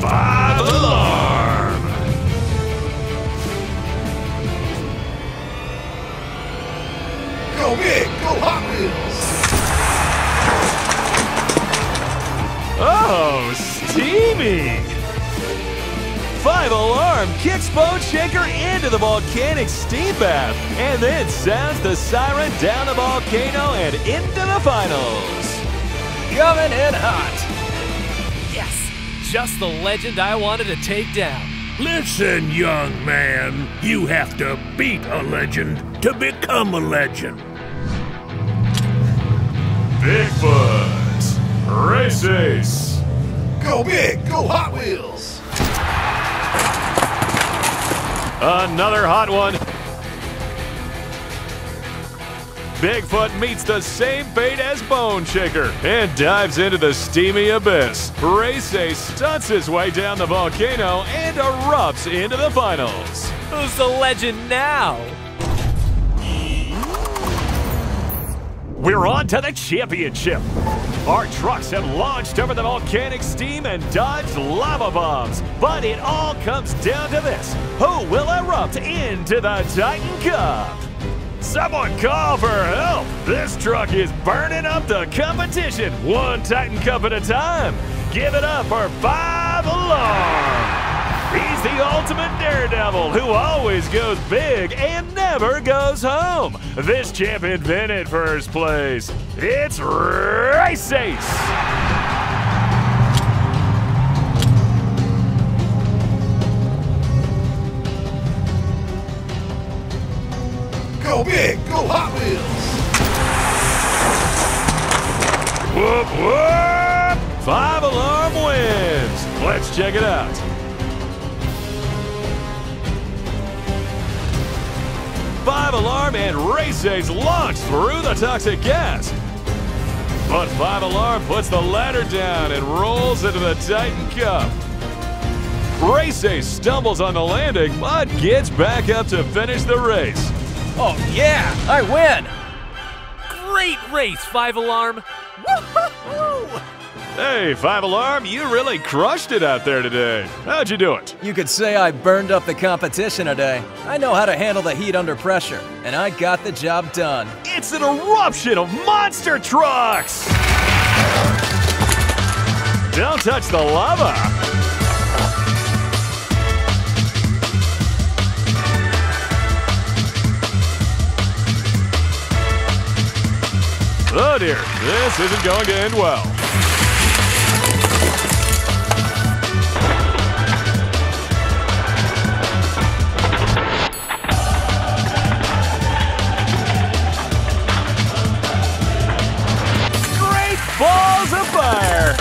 Five Alarm! Go big, go Hot Wheels! Oh, steamy! Five Alarm kicks Bone Shaker into the volcanic steam bath and then sounds the siren down the volcano and into the finals. Coming in hot! Just the legend I wanted to take down. Listen, young man, you have to beat a legend to become a legend. Bigfoot, Race Ace. Go big, go Hot Wheels. Another hot one. Bigfoot meets the same fate as Bone Shaker and dives into the steamy abyss. Race Ace stunts his way down the volcano and erupts into the finals. Who's the legend now? We're on to the championship. Our trucks have launched over the volcanic steam and dodged lava bombs. But it all comes down to this. Who will erupt into the Titan Cup? Someone call for help! This truck is burning up the competition, one Titan Cup at a time. Give it up for Five Alarm! He's the ultimate daredevil who always goes big and never goes home. This champion vented first place. It's Race Ace. Go big, go Hot Wheels! Whoop, whoop! Five Alarm wins! Let's check it out. Five Alarm and Race Ace launch through the toxic gas. But Five Alarm puts the ladder down and rolls into the Titan Cup. Race Ace stumbles on the landing, but gets back up to finish the race. Oh yeah, I win! Great race, Five Alarm! Woo-hoo-hoo! Hey, Five Alarm, you really crushed it out there today. How'd you do it? You could say I burned up the competition today. I know how to handle the heat under pressure, and I got the job done. It's an eruption of monster trucks! Don't touch the lava! Oh dear, this isn't going to end well. Great balls of fire!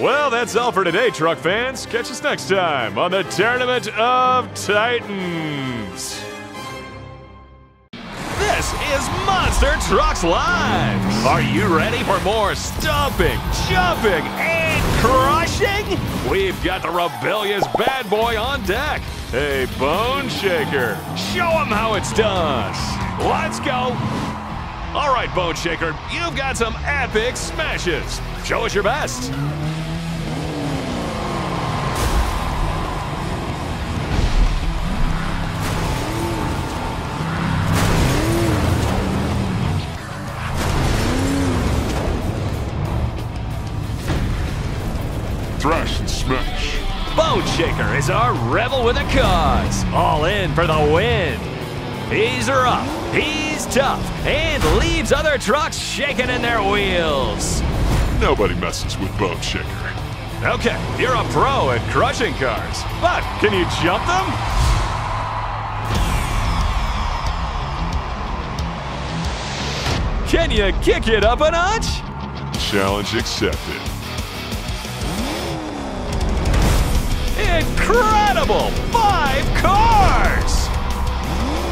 Well, that's all for today, truck fans. Catch us next time on the Tournament of Titans. This is Monster Trucks Live. Are you ready for more stomping, jumping, and crushing? We've got the rebellious bad boy on deck. Hey, Bone Shaker, show him how it's done. Let's go. All right, Bone Shaker, you've got some epic smashes. Show us your best. Thrash and smash. Bone Shaker is our rebel with a cause. All in for the win. He's rough, he's tough, and leaves other trucks shaking in their wheels. Nobody messes with Bone Shaker. Okay, you're a pro at crushing cars, but can you jump them? Can you kick it up a notch? Challenge accepted. Incredible! Five cars!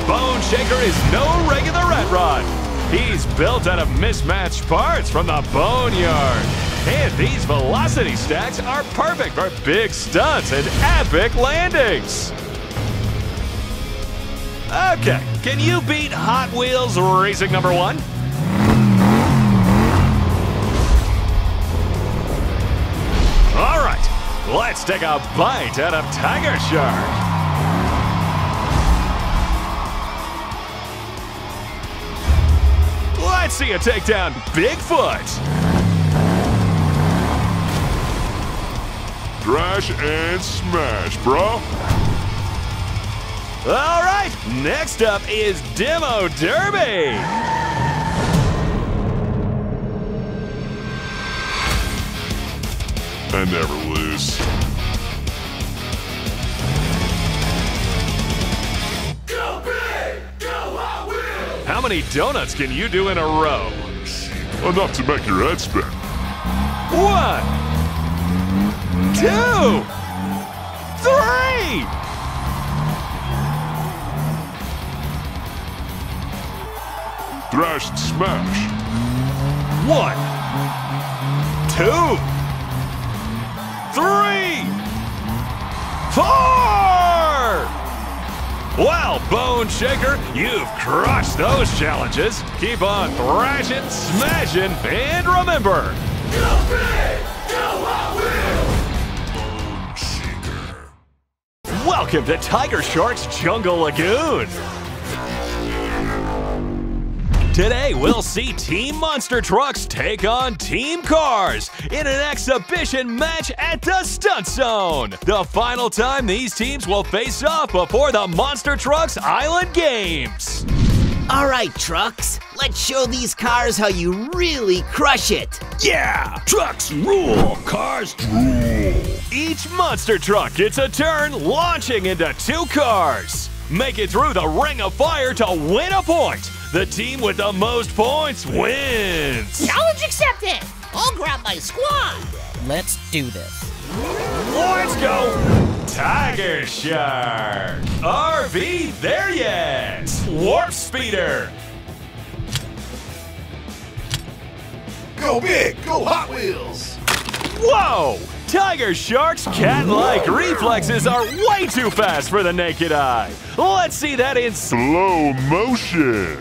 Bone Shaker is no regular rat rod. He's built out of mismatched parts from the Bone Yard. And these velocity stacks are perfect for big stunts and epic landings. Okay, can you beat Hot Wheels Racing number one? All right. Let's take a bite out of Tiger Shark. Let's see you take down Bigfoot. Thrash and smash, bro. All right, next up is Demo Derby. I never lose. Go big! Go Hot Wheels! How many donuts can you do in a row? Enough to make your head spin. One, two, three! Thrash and smash. One, two, three, four! Well, Bone Shaker, you've crushed those challenges. Keep on thrashing, smashing, and remember, go big, go Hot Wheels! Bone Shaker. Welcome to Tiger Shark's Jungle Lagoon. Today, we'll see Team Monster Trucks take on Team Cars in an exhibition match at the Stunt Zone. The final time these teams will face off before the Monster Trucks Island Games. All right, trucks, let's show these cars how you really crush it. Yeah, trucks rule, cars drool. Each monster truck gets a turn launching into two cars. Make it through the Ring of Fire to win a point. The team with the most points wins. Challenge accepted. I'll grab my squad. Let's do this. Let's go. Tiger Shark, R V There Yet, Warp Speeder. Go big, go Hot Wheels. Whoa, Tiger Shark's cat-like reflexes are way too fast for the naked eye. Let's see that in slow motion.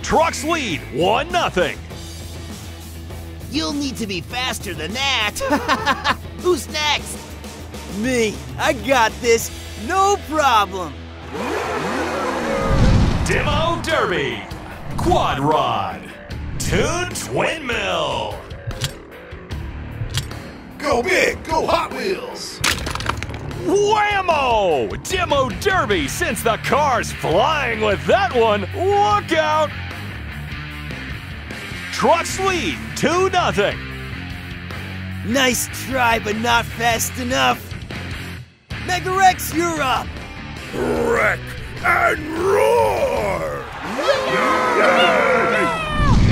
Trucks lead one nothing. You'll need to be faster than that. Who's next? Me. I got this. No problem. Demo Derby. Quad Rod. Toon Twin Mill. Go big. Go Hot Wheels. Whammo! Demo Derby sends the cars flying with that one. Look out. Trucks lead two nothing. Nice try, but not fast enough. Mega Rex, you're up. Wreck and roar! Yay!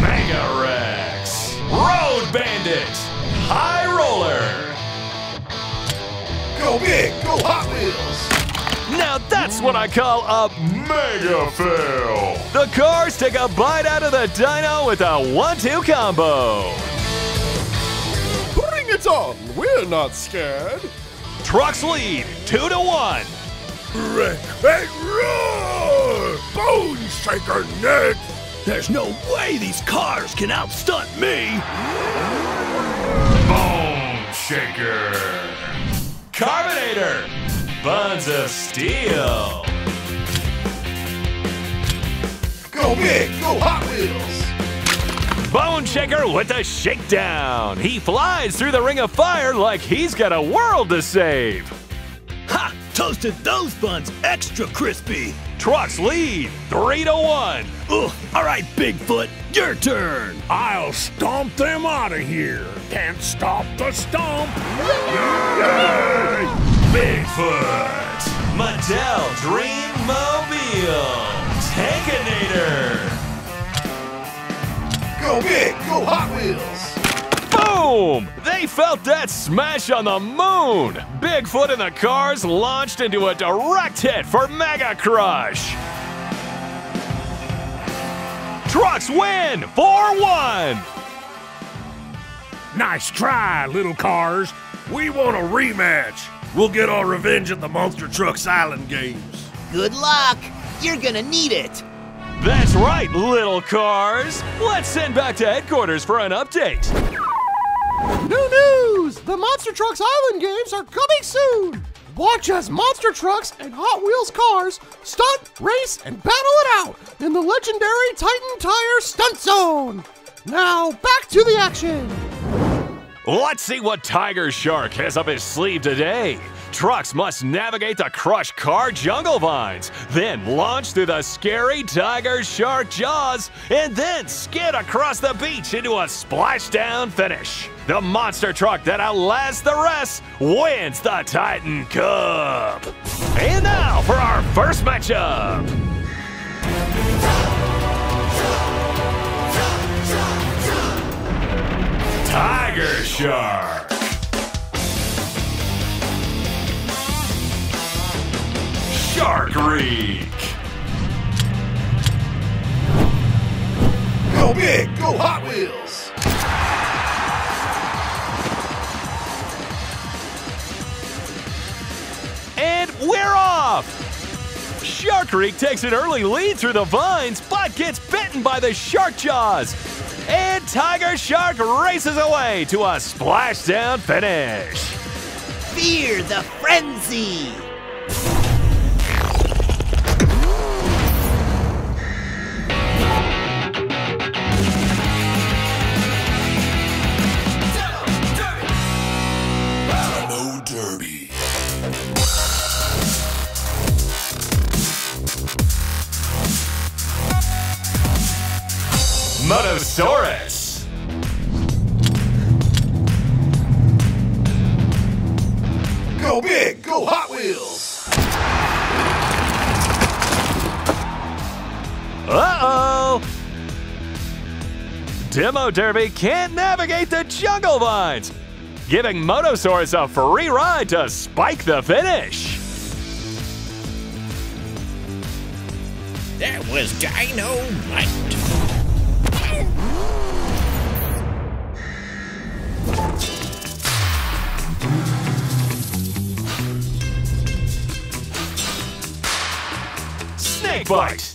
Mega Rex, Road Bandit, High Roller. Go big, go Hot Wheels. Now that's what I call a mega fail. The cars take a bite out of the dyno with a one two combo. Bring it on, we're not scared. Trucks lead two to one. Wreck and roar! Bone Shaker nerd! There's no way these cars can outstunt me. Bone Shaker, Carbinator. Buns of Steel. Go big, go Hot Wheels. Bone Shaker with a shakedown. He flies through the Ring of Fire like he's got a world to save. Ha! Toasted those buns extra crispy. Trucks lead three to one. Ugh, all right, Bigfoot, your turn. I'll stomp them out of here. Can't stop the stomp. Yay! Bigfoot, Mattel Dreammobile, Tankinator. Go big, go Hot Wheels. Boom! They felt that smash on the moon. Bigfoot and the cars launched into a direct hit for Mega Crush. Trucks win four one. Nice try, little cars. We want a rematch. We'll get our revenge at the Monster Trucks Island Games. Good luck. You're gonna need it. That's right, little cars. Let's send back to headquarters for an update. New news! The Monster Trucks Island Games are coming soon. Watch as Monster Trucks and Hot Wheels cars stunt, race, and battle it out in the legendary Titan Tire Stunt Zone. Now, back to the action. Let's see what Tiger Shark has up his sleeve today. Trucks must navigate the crushed car jungle vines, then launch through the scary Tiger Shark jaws, and then skid across the beach into a splashdown finish. The monster truck that outlasts the rest wins the Titan Cup. And now for our first matchup. Tiger Shark. Shark Reef. Go big, go Hot Wheels. And we're off. Shark Reef takes an early lead through the vines, but gets bitten by the shark jaws. And Tiger Shark races away to a splashdown finish. Fear the frenzy. Tyrannosaurus. Go big, go Hot Wheels. Uh-oh. Demo Derby can't navigate the jungle vines, giving Motosaurus a free ride to spike the finish. That was dynamite. Snakebite.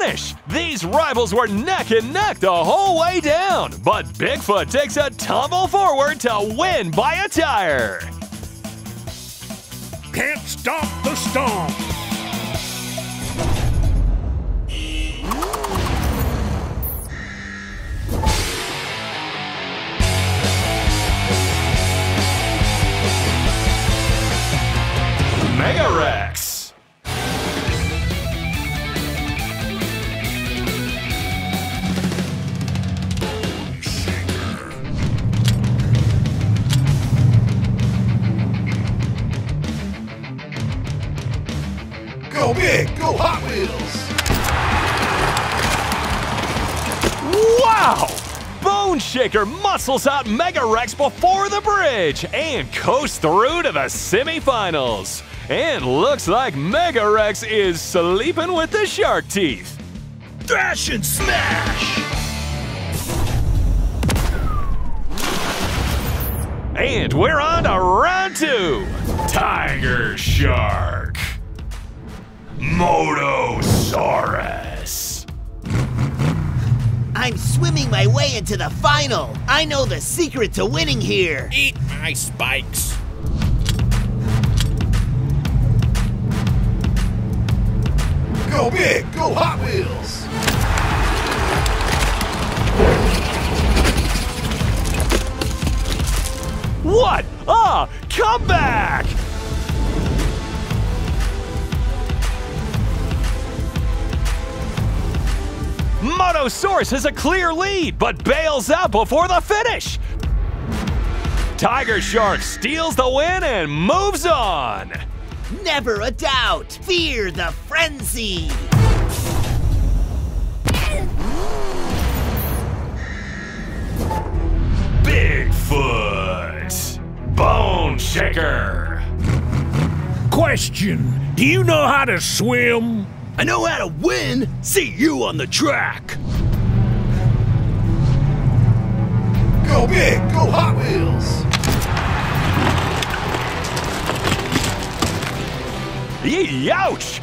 Finish! These rivals were neck and neck the whole way down, but Bigfoot takes a tumble forward to win by a tire. Can't stop the storm. Mega Rex. Go big, go Hot Wheels! Wow! Bone Shaker muscles out Mega Rex before the bridge and coasts through to the semifinals. And looks like Mega Rex is sleeping with the shark teeth. Thrash and smash! And we're on to round two. Tiger Shark. Motosaurus. I'm swimming my way into the final. I know the secret to winning here. Eat my spikes. Go big, go Hot Wheels. What? Ah, come back. Motosaurus has a clear lead, but bails out before the finish. Tiger Shark steals the win and moves on. Never a doubt. Fear the frenzy. Bigfoot. Bone Shaker. Question, do you know how to swim? I know how to win! See you on the track! Go big, go Hot Wheels! Yee, ouch!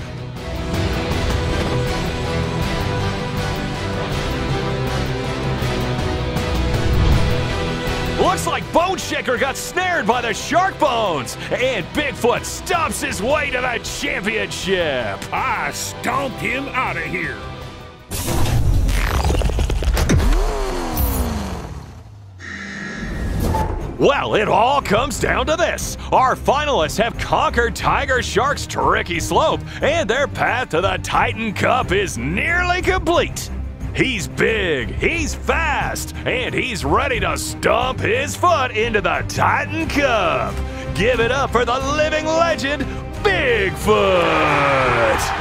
Looks like Bone Shaker got snared by the shark bones, and Bigfoot stomps his way to the championship. I stomped him out of here. Well, it all comes down to this. Our finalists have conquered Tiger Shark's tricky slope, and their path to the Titan Cup is nearly complete. He's big, he's fast, and he's ready to stomp his foot into the Titan Cup. Give it up for the living legend, Bigfoot!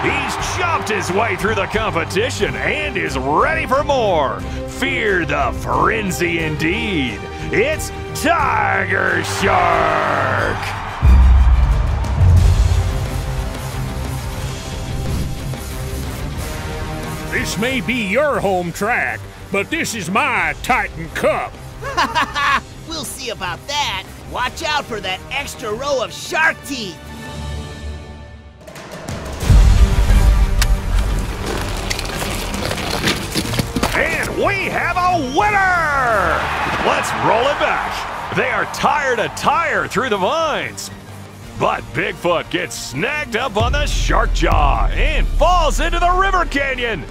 He's chopped his way through the competition and is ready for more. Fear the frenzy indeed. It's Tiger Shark! This may be your home track, but this is my Titan Cup. Ha ha ha! We'll see about that. Watch out for that extra row of shark teeth. And we have a winner! Let's roll it back. They are tire to tire through the vines. But Bigfoot gets snagged up on the shark jaw and falls into the river canyon.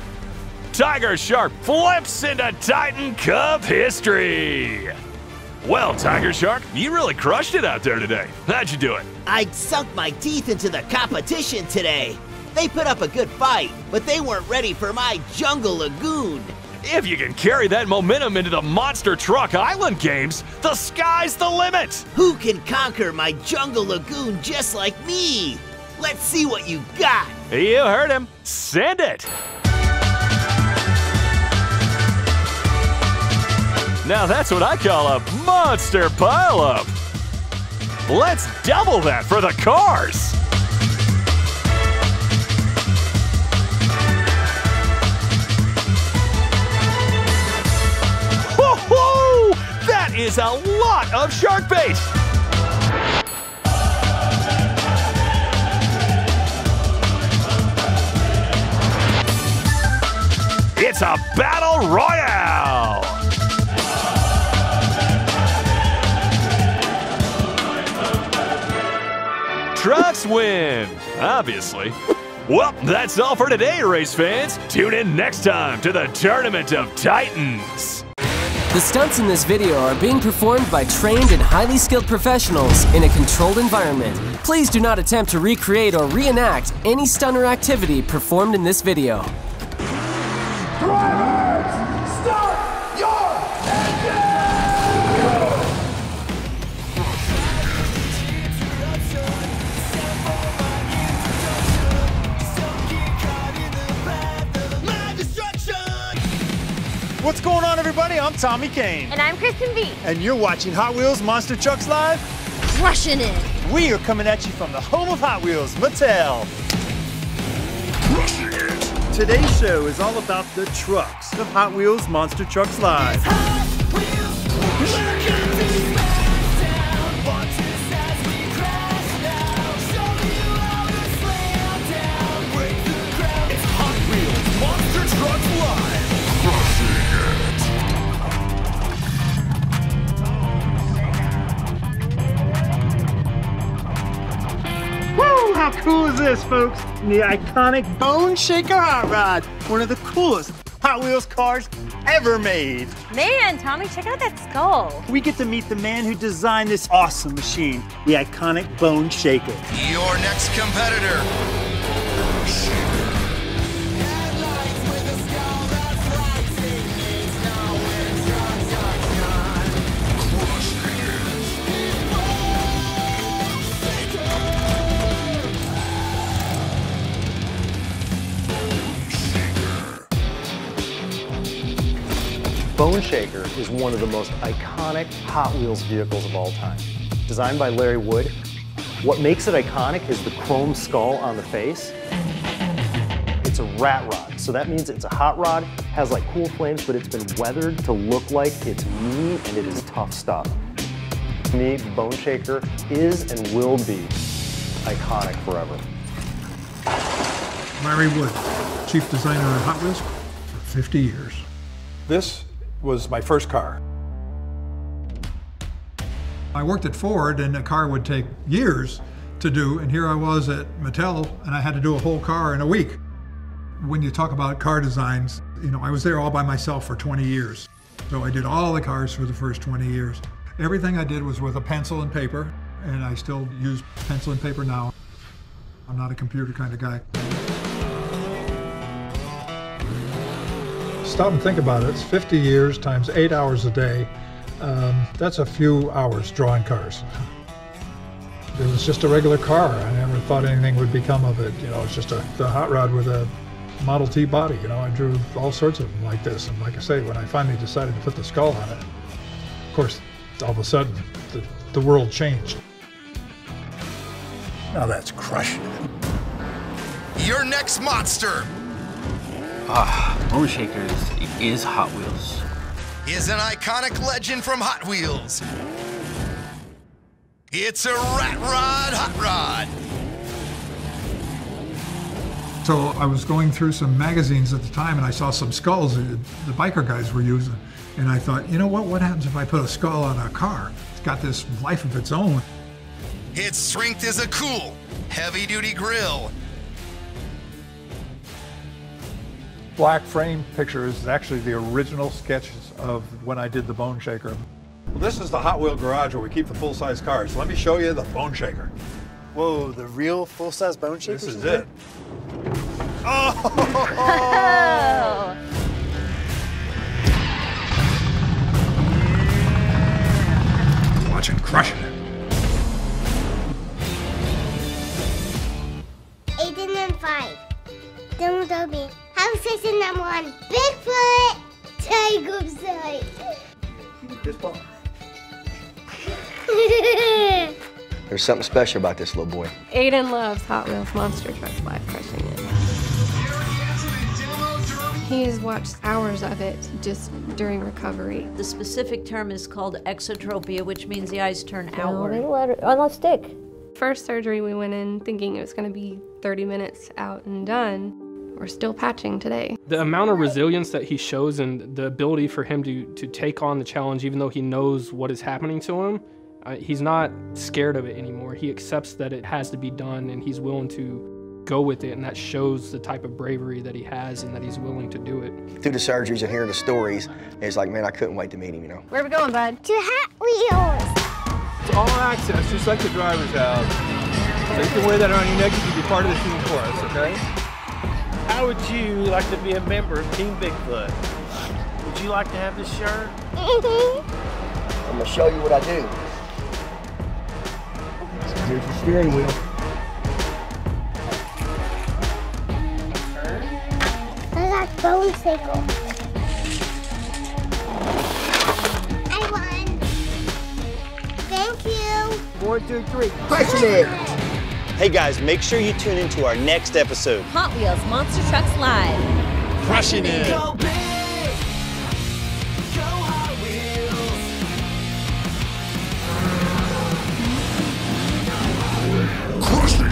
Tiger Shark flips into Titan Cup history. Well, Tiger Shark, you really crushed it out there today. How'd you do it? I sunk my teeth into the competition today. They put up a good fight, but they weren't ready for my jungle lagoon. If you can carry that momentum into the Monster Truck Island Games, the sky's the limit! Who can conquer my jungle lagoon just like me? Let's see what you got! You heard him. Send it! Now that's what I call a monster pileup! Let's double that for the cars! Is a lot of shark bait. It's a battle royale. Trucks win, obviously. Well, that's all for today, race fans. Tune in next time to the Tournament of Titans. The stunts in this video are being performed by trained and highly skilled professionals in a controlled environment. Please do not attempt to recreate or reenact any stunt or activity performed in this video. Drivers, start your engine! My destruction! What's going on, everybody? I'm Tommy Kane. And I'm Kristen V. And you're watching Hot Wheels Monster Trucks Live. Crushing it. We are coming at you from the home of Hot Wheels, Mattel. Crushing it. Today's show is all about the trucks of Hot Wheels Monster Trucks Live. It's Hot Wheels. It's Hot Wheels Monster Trucks Live. Crushing it. How cool is this, folks? The iconic Bone Shaker hot rod, one of the coolest Hot Wheels cars ever made. Man, Tommy, check out that skull. We get to meet the man who designed this awesome machine, the iconic Bone Shaker. Your next competitor, Bone Shaker. Bone Shaker is one of the most iconic Hot Wheels vehicles of all time. Designed by Larry Wood, what makes it iconic is the chrome skull on the face. It's a rat rod, so that means it's a hot rod, has like cool flames, but it's been weathered to look like it's mean and it is tough stuff. To me, Bone Shaker is and will be iconic forever. Larry Wood, chief designer of Hot Wheels for fifty years. This was my first car. I worked at Ford and a car would take years to do, and here I was at Mattel and I had to do a whole car in a week. When you talk about car designs, you know, I was there all by myself for twenty years. So I did all the cars for the first twenty years. Everything I did was with a pencil and paper, and I still use pencil and paper now. I'm not a computer kind of guy. Stop and think about it, it's fifty years times eight hours a day. Um, that's a few hours drawing cars. It was just a regular car. I never thought anything would become of it. You know, it's just a the hot rod with a Model T body. You know, I drew all sorts of them like this. And like I say, when I finally decided to put the skull on it, of course, all of a sudden, the, the world changed. Now that's crushing. Your next monster. Ah, Bone Shaker is, is Hot Wheels. Is an iconic legend from Hot Wheels. It's a rat rod hot rod. So I was going through some magazines at the time and I saw some skulls that the biker guys were using. And I thought, you know what, what happens if I put a skull on a car? It's got this life of its own. Its strength is a cool, heavy-duty grill. Black frame picture is actually the original sketches of when I did the Bone Shaker. Well, this is the Hot Wheel garage where we keep the full-size cars. Let me show you the Bone Shaker. Whoa, the real full-size Bone Shaker? This is it. Oh! Watch it crush it. Aiden and Five. Demo Derby. House Station Number One. Bigfoot. Tiger Shark. This ball. There's something special about this little boy. Aiden loves Hot Wheels Monster Trucks Live Crushing It. He has watched hours of it just during recovery. The specific term is called exotropia, which means the eyes turn outward. On a stick. First surgery, we went in thinking it was going to be thirty minutes out and done. We're still patching today. The amount of resilience that he shows and the ability for him to, to take on the challenge, even though he knows what is happening to him, uh, he's not scared of it anymore. He accepts that it has to be done, and he's willing to go with it, and that shows the type of bravery that he has and that he's willing to do it. Through the surgeries and hearing the stories, it's like, man, I couldn't wait to meet him, you know. Where are we going, bud? To Hot Wheels. It's all access, just like the driver's house. So you can wear that around your neck and be part of the team for us, okay? How would you like to be a member of Team Bigfoot? Would you like to have this shirt? Mm-hmm. I'm gonna show you what I do. Here's your steering wheel. Bone Shaker. I won. Thank you. One, two, three. Crushing it. Hey guys, make sure you tune into our next episode. Hot Wheels Monster Trucks Live. Crushing it. Go big. Go Hot Wheels. Crushing it.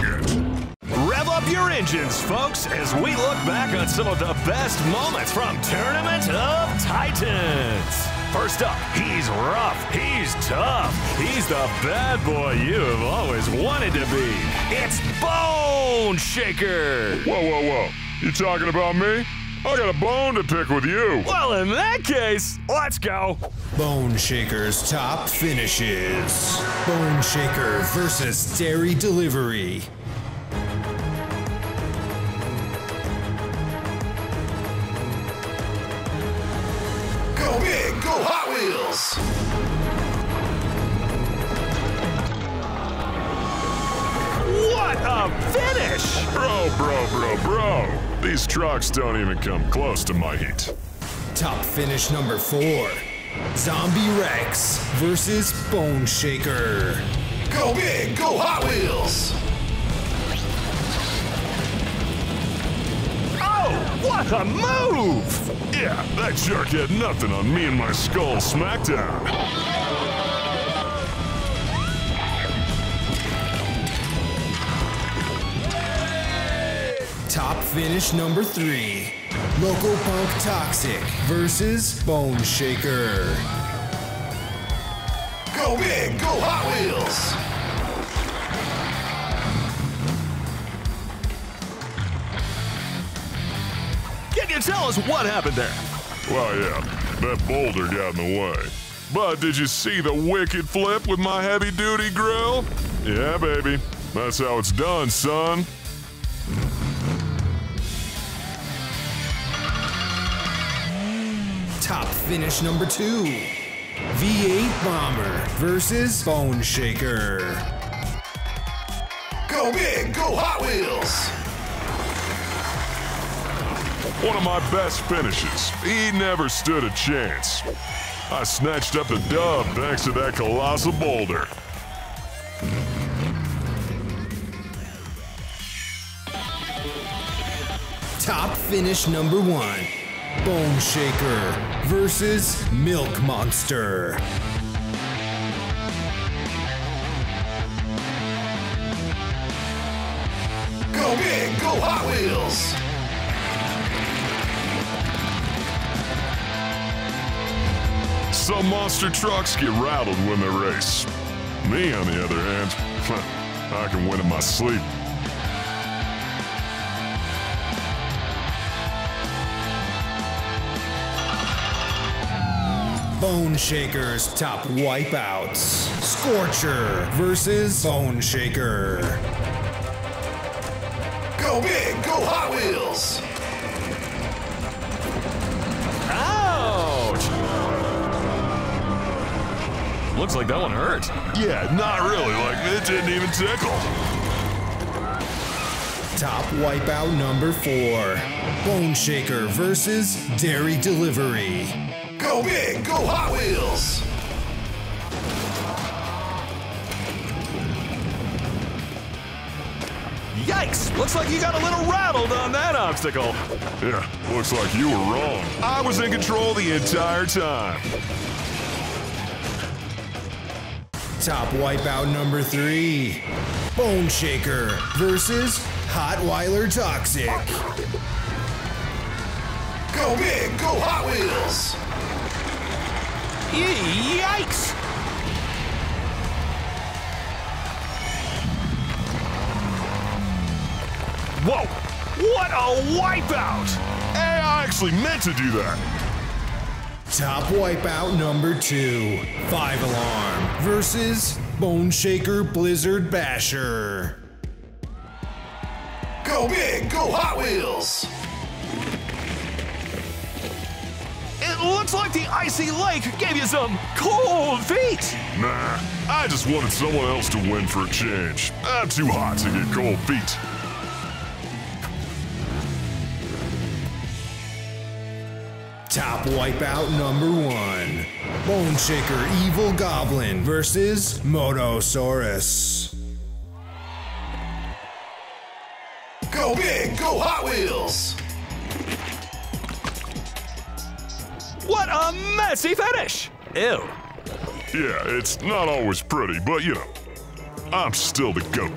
Rev up your engines, folks, as we look back on some of the best moments from Tournament of Titans. First up, he's rough, he's tough, he's the bad boy you have always wanted to be. It's Bone Shaker. Whoa, whoa, whoa. You talking about me? I got a bone to pick with you. Well, in that case, let's go. Bone Shaker's top finishes. Bone Shaker versus Dairy Delivery. Go big, go Hot Wheels! What a finish! Bro, bro, bro, bro! These trucks don't even come close to my heat. Top finish number four, Zombie Rex versus Bone Shaker. Go big, go Hot Wheels! What a move! Yeah, that jerk had nothing on me and my skull smackdown. Top finish number three. Loco Punk Toxic versus Bone Shaker. Go big, go Hot Wheels! Tell us what happened there. Well, yeah, that boulder got in the way. But did you see the wicked flip with my heavy-duty grill? Yeah, baby. That's how it's done, son. Top finish number two. V eight Bomber versus Bone Shaker. Go big, go Hot Wheels! One of my best finishes. He never stood a chance. I snatched up the dub thanks to that colossal boulder. Top finish number one. Bone Shaker versus Milk Monster. Go big, go Hot Wheels! Some monster trucks get rattled when they race. Me, on the other hand, I can win in my sleep. Bone Shaker's top wipeouts. Scorcher versus Bone Shaker. Go big, go Hot Wheels! Ouch! Looks like that one hurt. Yeah, not really, like it didn't even tickle. Top wipeout number four. Bone Shaker versus Dairy Delivery. Go big, go Hot Wheels! Yikes! Looks like you got a little rattled on that obstacle. Yeah, looks like you were wrong. I was in control the entire time. Top wipeout number three. Bone Shaker versus Hotwheeler Toxic. Go big, go Hot Wheels! Yikes! Whoa! What a wipeout! Hey, I actually meant to do that! Top wipeout number two. Five Alarm versus Bone Shaker Blizzard Basher. Go big, go Hot Wheels! It looks like the icy lake gave you some cold feet. Nah, I just wanted someone else to win for a change. I'm too hot to get cold feet. Top wipeout number one. Bone Shaker Evil Goblin versus Motosaurus. Go big, go Hot Wheels! What a messy finish! Ew. Yeah, it's not always pretty, but you know, I'm still the GOAT.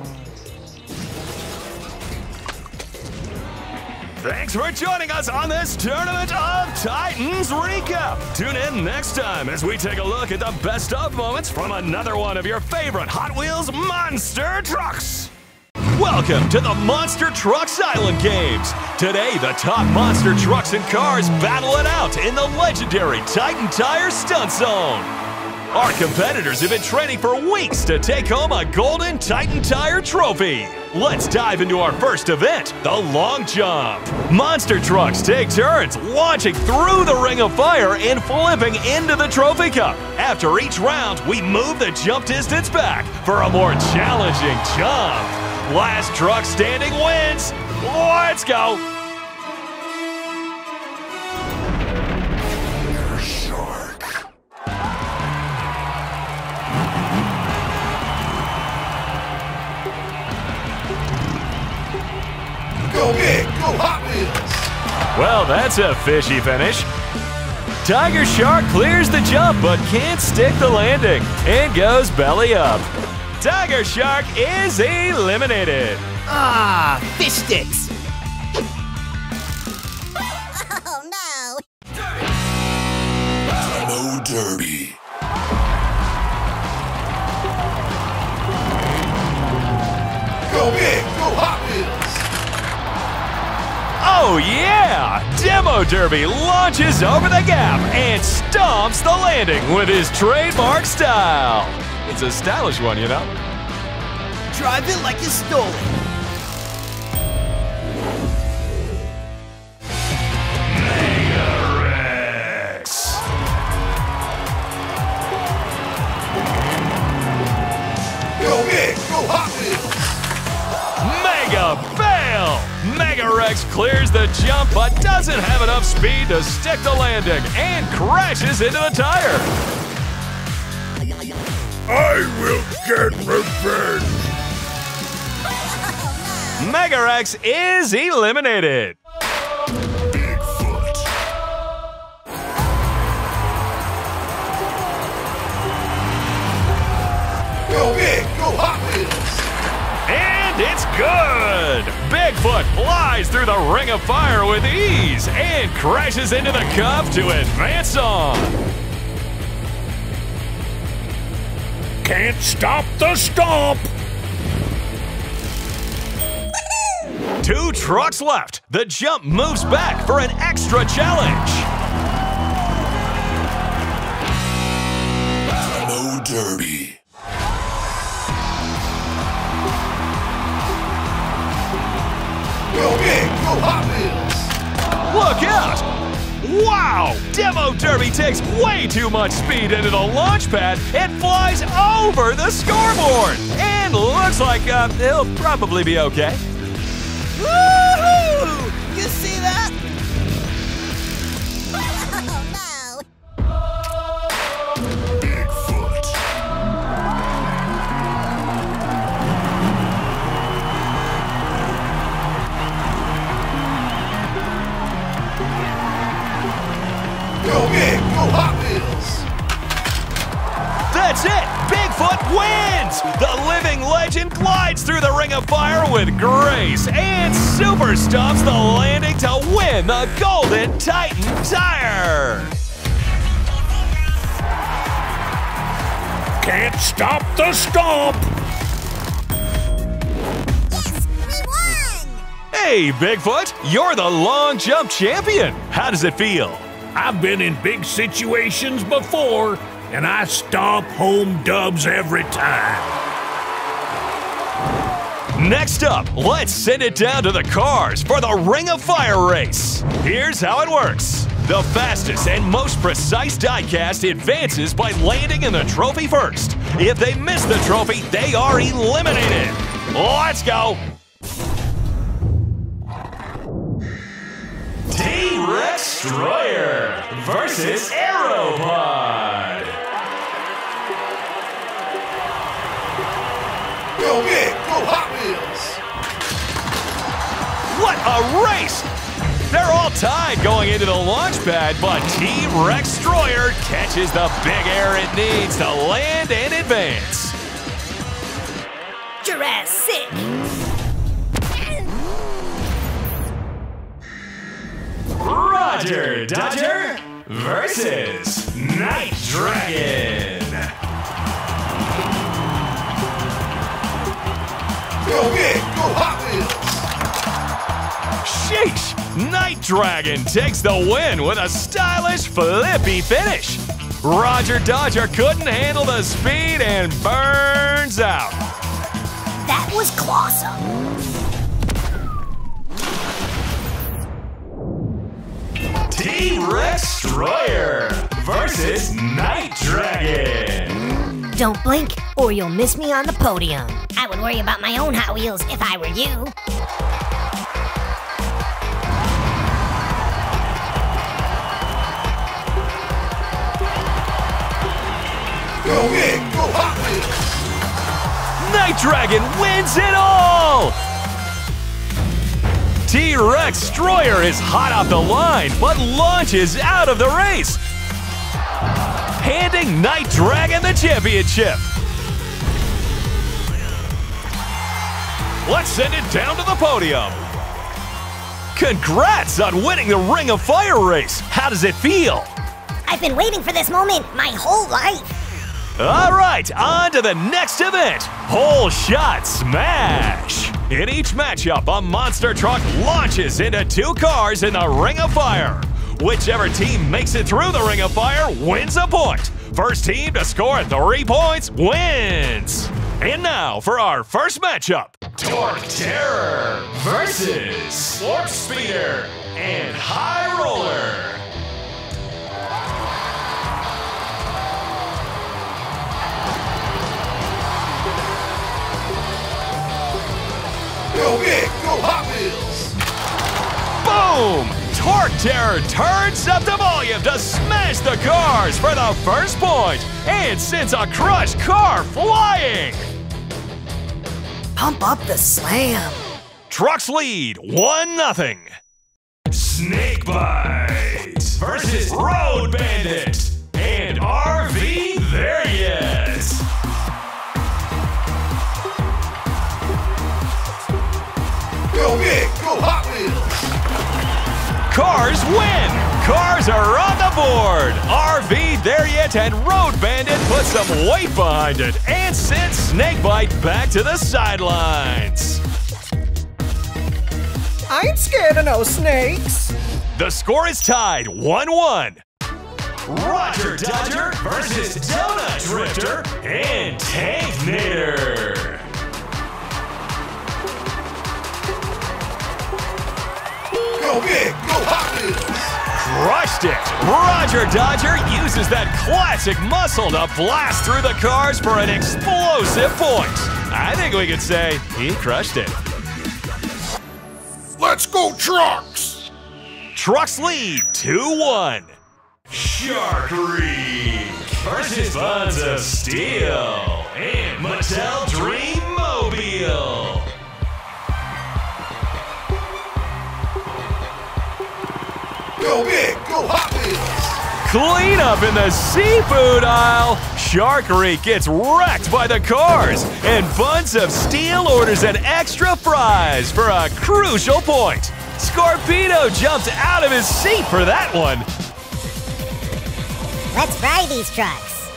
Thanks for joining us on this Tournament of Titans recap. Tune in next time as we take a look at the best of moments from another one of your favorite Hot Wheels monster trucks. Welcome to the Monster Trucks Island Games. Today, the top monster trucks and cars battle it out in the legendary Titan Tire Stunt Zone. Our competitors have been training for weeks to take home a golden Titan Tire trophy. Let's dive into our first event, the long jump. Monster trucks take turns launching through the Ring of Fire and flipping into the Trophy Cup. After each round, we move the jump distance back for a more challenging jump. Last truck standing wins. Let's go. Tiger Shark. Go big, go Hot Wheels. Well, that's a fishy finish. Tiger Shark clears the jump but can't stick the landing and goes belly up. Tiger Shark is eliminated. Ah, fish sticks. Oh, no. Demo Derby. Go big, go Hot Wheels. Oh, yeah. Demo Derby launches over the gap and stomps the landing with his trademark style. It's a stylish one, you know. Drive it like you stole it. Mega Rex. Go big, go Hot Wheels. Mega fail. Mega Rex clears the jump but doesn't have enough speed to stick the landing and crashes into the tire. I will get revenge! Mega Rex is eliminated! Bigfoot! Go big, go Hot Wheels! And it's good! Bigfoot flies through the Ring of Fire with ease and crashes into the cup to advance on! can't stop the stomp! Two trucks left. The jump moves back for an extra challenge. Demo Derby. Go big, go Hot Wheels! Look out! Wow! Demo Derby takes way too much speed into the launch pad and flies over the scoreboard! And looks like uh, he'll probably be okay. Woohoo! You see that? Oh, no. Bigfoot. Go big, go Hot Wheels. That's it! Bigfoot wins! The living legend glides through the Ring of Fire with grace and super stomps the landing to win the golden Titan Tire! Can't stop the stomp! Yes, we won! Hey, Bigfoot! You're the long jump champion! How does it feel? I've been in big situations before, and I stomp home dubs every time. Next up, let's send it down to the cars for the Ring of Fire race. Here's how it works. The fastest and most precise diecast advances by landing in the trophy first. If they miss the trophy, they are eliminated. Let's go. T-Rex Destroyer versus Aeropod. Go big, go Hot Wheels! What a race! They're all tied going into the launch pad, but T-Rex Destroyer catches the big air it needs to land and advance. Jurassic! Roger Dodger versus Night Dragon. Go big, go Hot Wheels! Sheesh! Night Dragon takes the win with a stylish, flippy finish. Roger Dodger couldn't handle the speed and burns out. That was clawsome. T-Rex Destroyer versus Night Dragon. Don't blink, or you'll miss me on the podium. I would worry about my own Hot Wheels if I were you. Go big, go Hot Wheels! Night Dragon wins it all! T-Rex Destroyer is hot off the line, but launches out of the race, handing Night Dragon the championship. Let's send it down to the podium. Congrats on winning the Ring of Fire race. How does it feel? I've been waiting for this moment my whole life. All right, on to the next event, Hole Shot Smash. In each matchup, a monster truck launches into two cars in the Ring of Fire. Whichever team makes it through the Ring of Fire wins a point. First team to score three points wins. And now for our first matchup. Torque Terror versus Warp Speeder and High Roller. Go big, go Hot Wheels! Boom! Torque Terror turns up the volume to smash the cars for the first point and sends a crushed car flying. Pump up the slam. Trucks lead one nothing. Snakebite versus Road Bandit and R V There Yet. Go big, go Hot Wheels. Cars win. Cars are on the board. R V There Yet and Road Bandit put put some weight behind it and sent Snakebite back to the sidelines. I ain't scared of no snakes. The score is tied one one. Roger Dodger versus Donut Drifter and Tankinator. Go big, go hot! Crushed it! Roger Dodger uses that classic muscle to blast through the cars for an explosive point. I think we could say he crushed it. Let's go, Trucks! Trucks lead two one. Shark Reef versus Buns of Steel and Mattel Dreammobile. Go big, go Hot Wheels! Clean up in the seafood aisle. Shark Reef gets wrecked by the cars, and Buns of Steel orders an extra prize for a crucial point. Scorpedo jumps out of his seat for that one. Let's buy these trucks.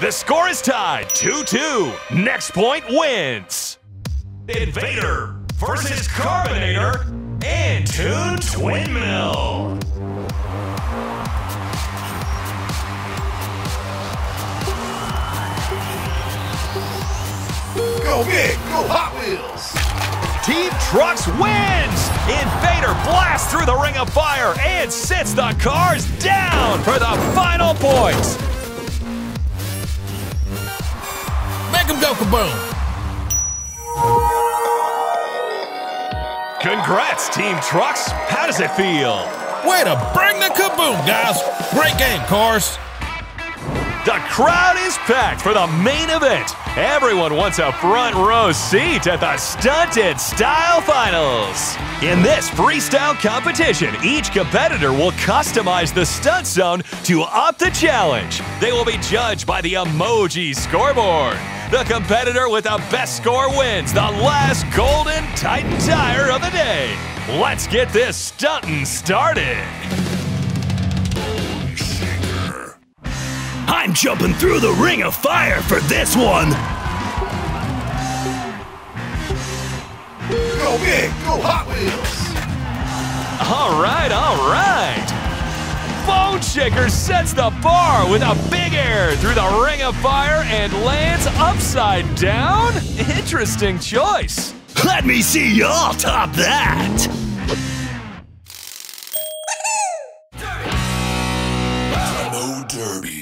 The score is tied two two. Next point wins. Invader versus Carbinator and Toon Twin Mill. Go big, go Hot Wheels! Team Trucks wins! Invader blasts through the Ring of Fire and sits the cars down for the final points! Make them go kaboom! Congrats, Team Trucks! How does it feel? Way to bring the kaboom, guys! Great game, cars! The crowd is packed for the main event. Everyone wants a front row seat at the Stunted Style Finals. In this freestyle competition, each competitor will customize the stunt zone to up the challenge. They will be judged by the emoji scoreboard. The competitor with the best score wins the last golden Titan Tire of the day. Let's get this stuntin' started. I'm jumping through the Ring of Fire for this one! Go big, go Hot Wheels! Alright, alright! Bone Shaker sets the bar with a big air through the Ring of Fire and lands upside down? Interesting choice! Let me see y'all top that! Demo Derby.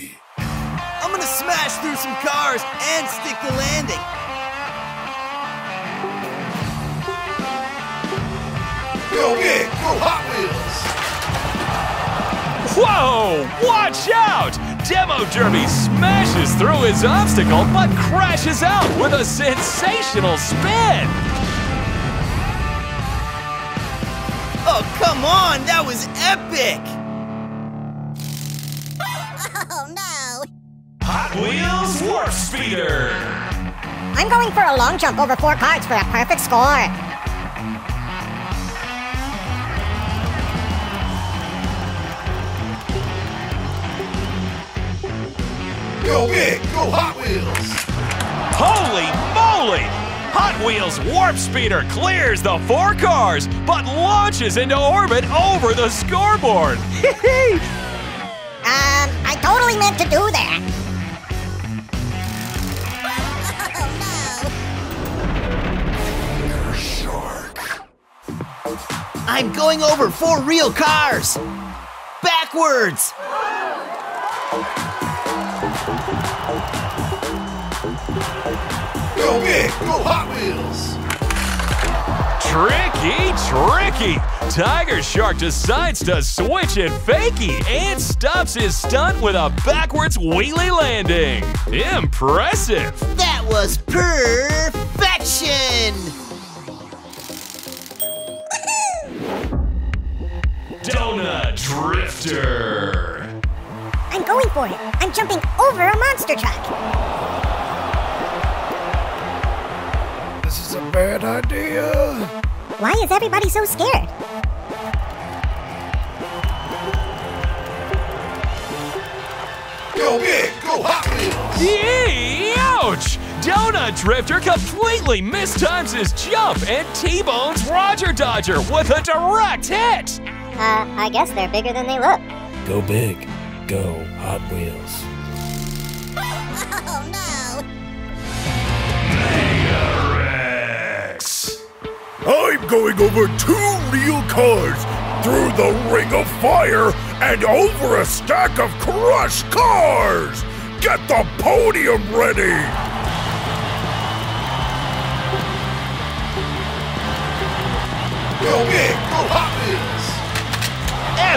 I'm gonna smash through some cars and stick the landing. Go big, go Hot Wheels! Whoa, watch out! Demo Derby smashes through his obstacle but crashes out with a sensational spin. Oh, come on, that was epic! Oh, no! Hot Wheels Warp Speeder! I'm going for a long jump over four cars for a perfect score. Go big, go Hot Wheels! Holy moly! Hot Wheels Warp Speeder clears the four cars, but launches into orbit over the scoreboard. um, I totally meant to do that. I'm going over four real cars! Backwards! Go big, go Hot Wheels! Tricky, tricky! Tiger Shark decides to switch it fakey and stops his stunt with a backwards wheelie landing. Impressive! That was perfection! Donut Drifter! I'm going for it! I'm jumping over a monster truck! This is a bad idea! Why is everybody so scared? Go big, go Hot Wheels! Yee! Ouch! Donut Drifter completely mistimes his jump and T-bones Roger Dodger with a direct hit! Uh, I guess they're bigger than they look. Go big. Go Hot Wheels. Oh, no! Mega Rex! I'm going over two real cars, through the Ring of Fire, and over a stack of crushed cars! Get the podium ready! Go big! Go Hot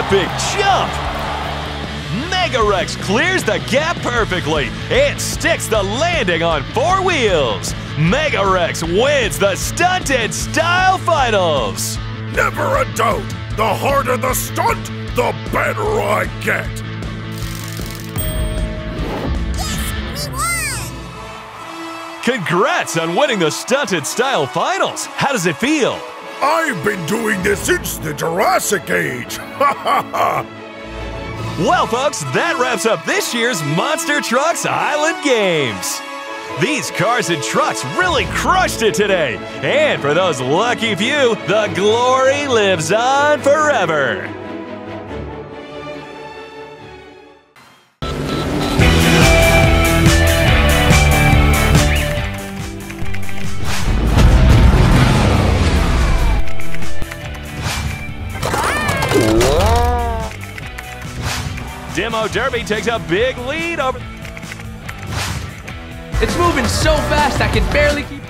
Wheels! Epic jump! Mega Rex clears the gap perfectly and sticks the landing on four wheels. Mega Rex wins the Stunt and Style Finals! Never a doubt! The harder the stunt, the better I get! Congrats on winning the Stunt and Style Finals! How does it feel? I've been doing this since the Jurassic Age! Ha ha ha! Well folks, that wraps up this year's Monster Trucks Island Games! These cars and trucks really crushed it today! And for those lucky few, the glory lives on forever! Demo Derby takes a big lead over... It's moving so fast I can barely keep...